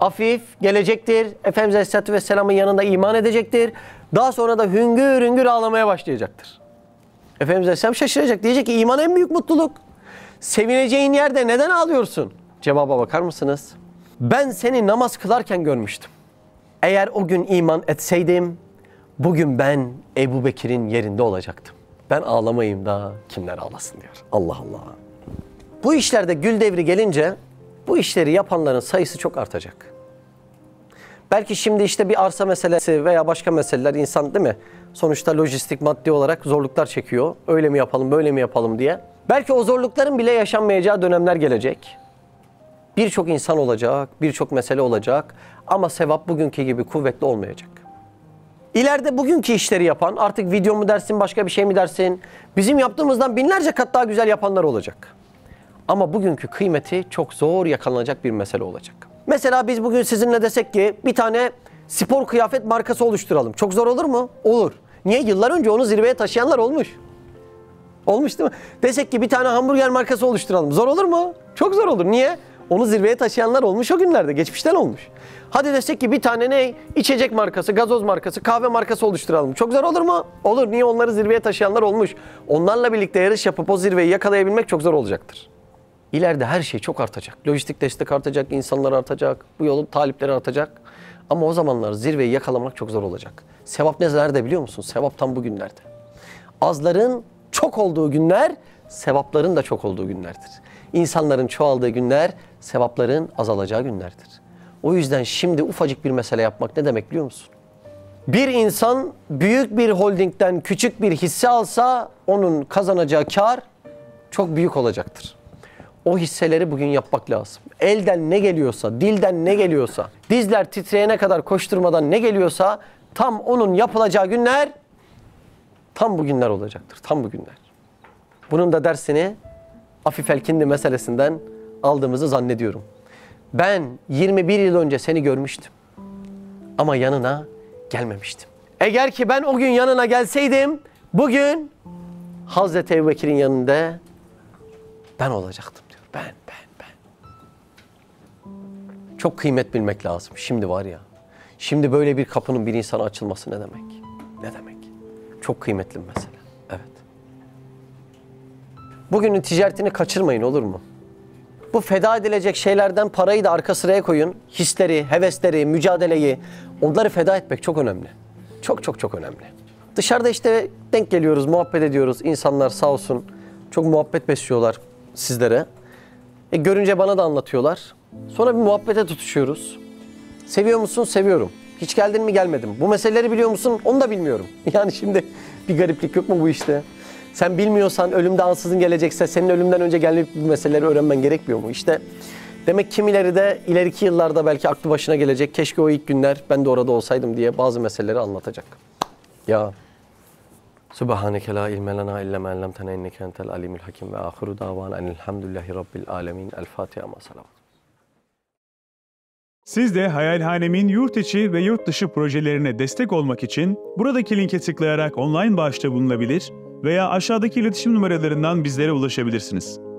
Afif gelecektir. Efendimiz Aleyhisselatü Vesselam'ın yanında iman edecektir. Daha sonra da hüngür hüngür ağlamaya başlayacaktır. Efendimiz Aleyhisselam şaşıracak. Diyecek ki iman en büyük mutluluk. Sevineceğin yerde neden ağlıyorsun? Cevaba bakar mısınız? Ben seni namaz kılarken görmüştüm. Eğer o gün iman etseydim, bugün ben Ebu Bekir'in yerinde olacaktım. Ben ağlamayayım da kimler ağlasın diyor. Allah Allah. Bu işlerde gül devri gelince bu işleri yapanların sayısı çok artacak. Belki şimdi işte bir arsa meselesi veya başka meseleler insan değil mi? Sonuçta lojistik, maddi olarak zorluklar çekiyor. Öyle mi yapalım, böyle mi yapalım diye. Belki o zorlukların bile yaşanmayacağı dönemler gelecek. Birçok insan olacak, birçok mesele olacak ama sevap bugünkü gibi kuvvetli olmayacak. İleride bugünkü işleri yapan, artık video mu dersin, başka bir şey mi dersin, bizim yaptığımızdan binlerce kat daha güzel yapanlar olacak. Ama bugünkü kıymeti çok zor yakalanacak bir mesele olacak. Mesela biz bugün sizinle desek ki bir tane spor kıyafet markası oluşturalım. Çok zor olur mu? Olur. Niye? Yıllar önce onu zirveye taşıyanlar olmuş. Olmuş değil mi? Desek ki bir tane hamburger markası oluşturalım. Zor olur mu? Çok zor olur. Niye? Onu zirveye taşıyanlar olmuş o günlerde. Geçmişten olmuş. Hadi desek ki bir tane ne? İçecek markası, gazoz markası, kahve markası oluşturalım. Çok zor olur mu? Olur. Niye? Onları zirveye taşıyanlar olmuş. Onlarla birlikte yarış yapıp o zirveyi yakalayabilmek çok zor olacaktır. İleride her şey çok artacak. Lojistik destek artacak, insanlar artacak, bu yolun talipleri artacak. Ama o zamanlar zirveyi yakalamak çok zor olacak. Sevap nerede biliyor musun? Sevap tam bu günlerde. Azların çok olduğu günler, sevapların da çok olduğu günlerdir. İnsanların çoğaldığı günler, sevapların azalacağı günlerdir. O yüzden şimdi ufacık bir mesele yapmak ne demek biliyor musun? Bir insan büyük bir holdingden küçük bir hisse alsa, onun kazanacağı kar çok büyük olacaktır. O hisseleri bugün yapmak lazım. Elden ne geliyorsa, dilden ne geliyorsa, dizler titreyene kadar koşturmadan ne geliyorsa tam onun yapılacağı günler tam bugünler olacaktır. Tam bugünler. Bunun da dersini Afif el-Kindi meselesinden aldığımızı zannediyorum. Ben 21 yıl önce seni görmüştüm ama yanına gelmemiştim. Eğer ki ben o gün yanına gelseydim bugün Hazreti Ebubekir'in yanında ben olacaktım. Ben. Çok kıymet bilmek lazım. Şimdi var ya, şimdi böyle bir kapının bir insana açılması ne demek? Ne demek? Çok kıymetli bir mesele. Evet. Bugünün ticaretini kaçırmayın, olur mu? Bu feda edilecek şeylerden parayı da arka sıraya koyun. Hisleri, hevesleri, mücadeleyi, onları feda etmek çok önemli. Çok çok çok önemli. Dışarıda işte denk geliyoruz, muhabbet ediyoruz. İnsanlar sağ olsun çok muhabbet besliyorlar sizlere. Görünce bana da anlatıyorlar. Sonra bir muhabbete tutuşuyoruz. Seviyor musun? Seviyorum. Hiç geldin mi? Gelmedim. Bu meseleleri biliyor musun? Onu da bilmiyorum. Yani şimdi bir gariplik yok mu bu işte? Sen bilmiyorsan, ölümde ansızın gelecekse senin ölümden önce gelip bu meseleleri öğrenmen gerekmiyor mu? İşte demek kimileri de ileriki yıllarda belki aklı başına gelecek. Keşke o ilk günler ben de orada olsaydım diye bazı meseleleri anlatacak. Ya Subhaneke la ilme lena illa ma allamtena inneke entel alimul hakim ve ahiru davana enelhamdülillahi rabbil alemin. El Fatiha ma salavat. Siz de Hayalhanem'in yurt içi ve yurt dışı projelerine destek olmak için buradaki linke tıklayarak online bağışta bulunabilir veya aşağıdaki iletişim numaralarından bizlere ulaşabilirsiniz.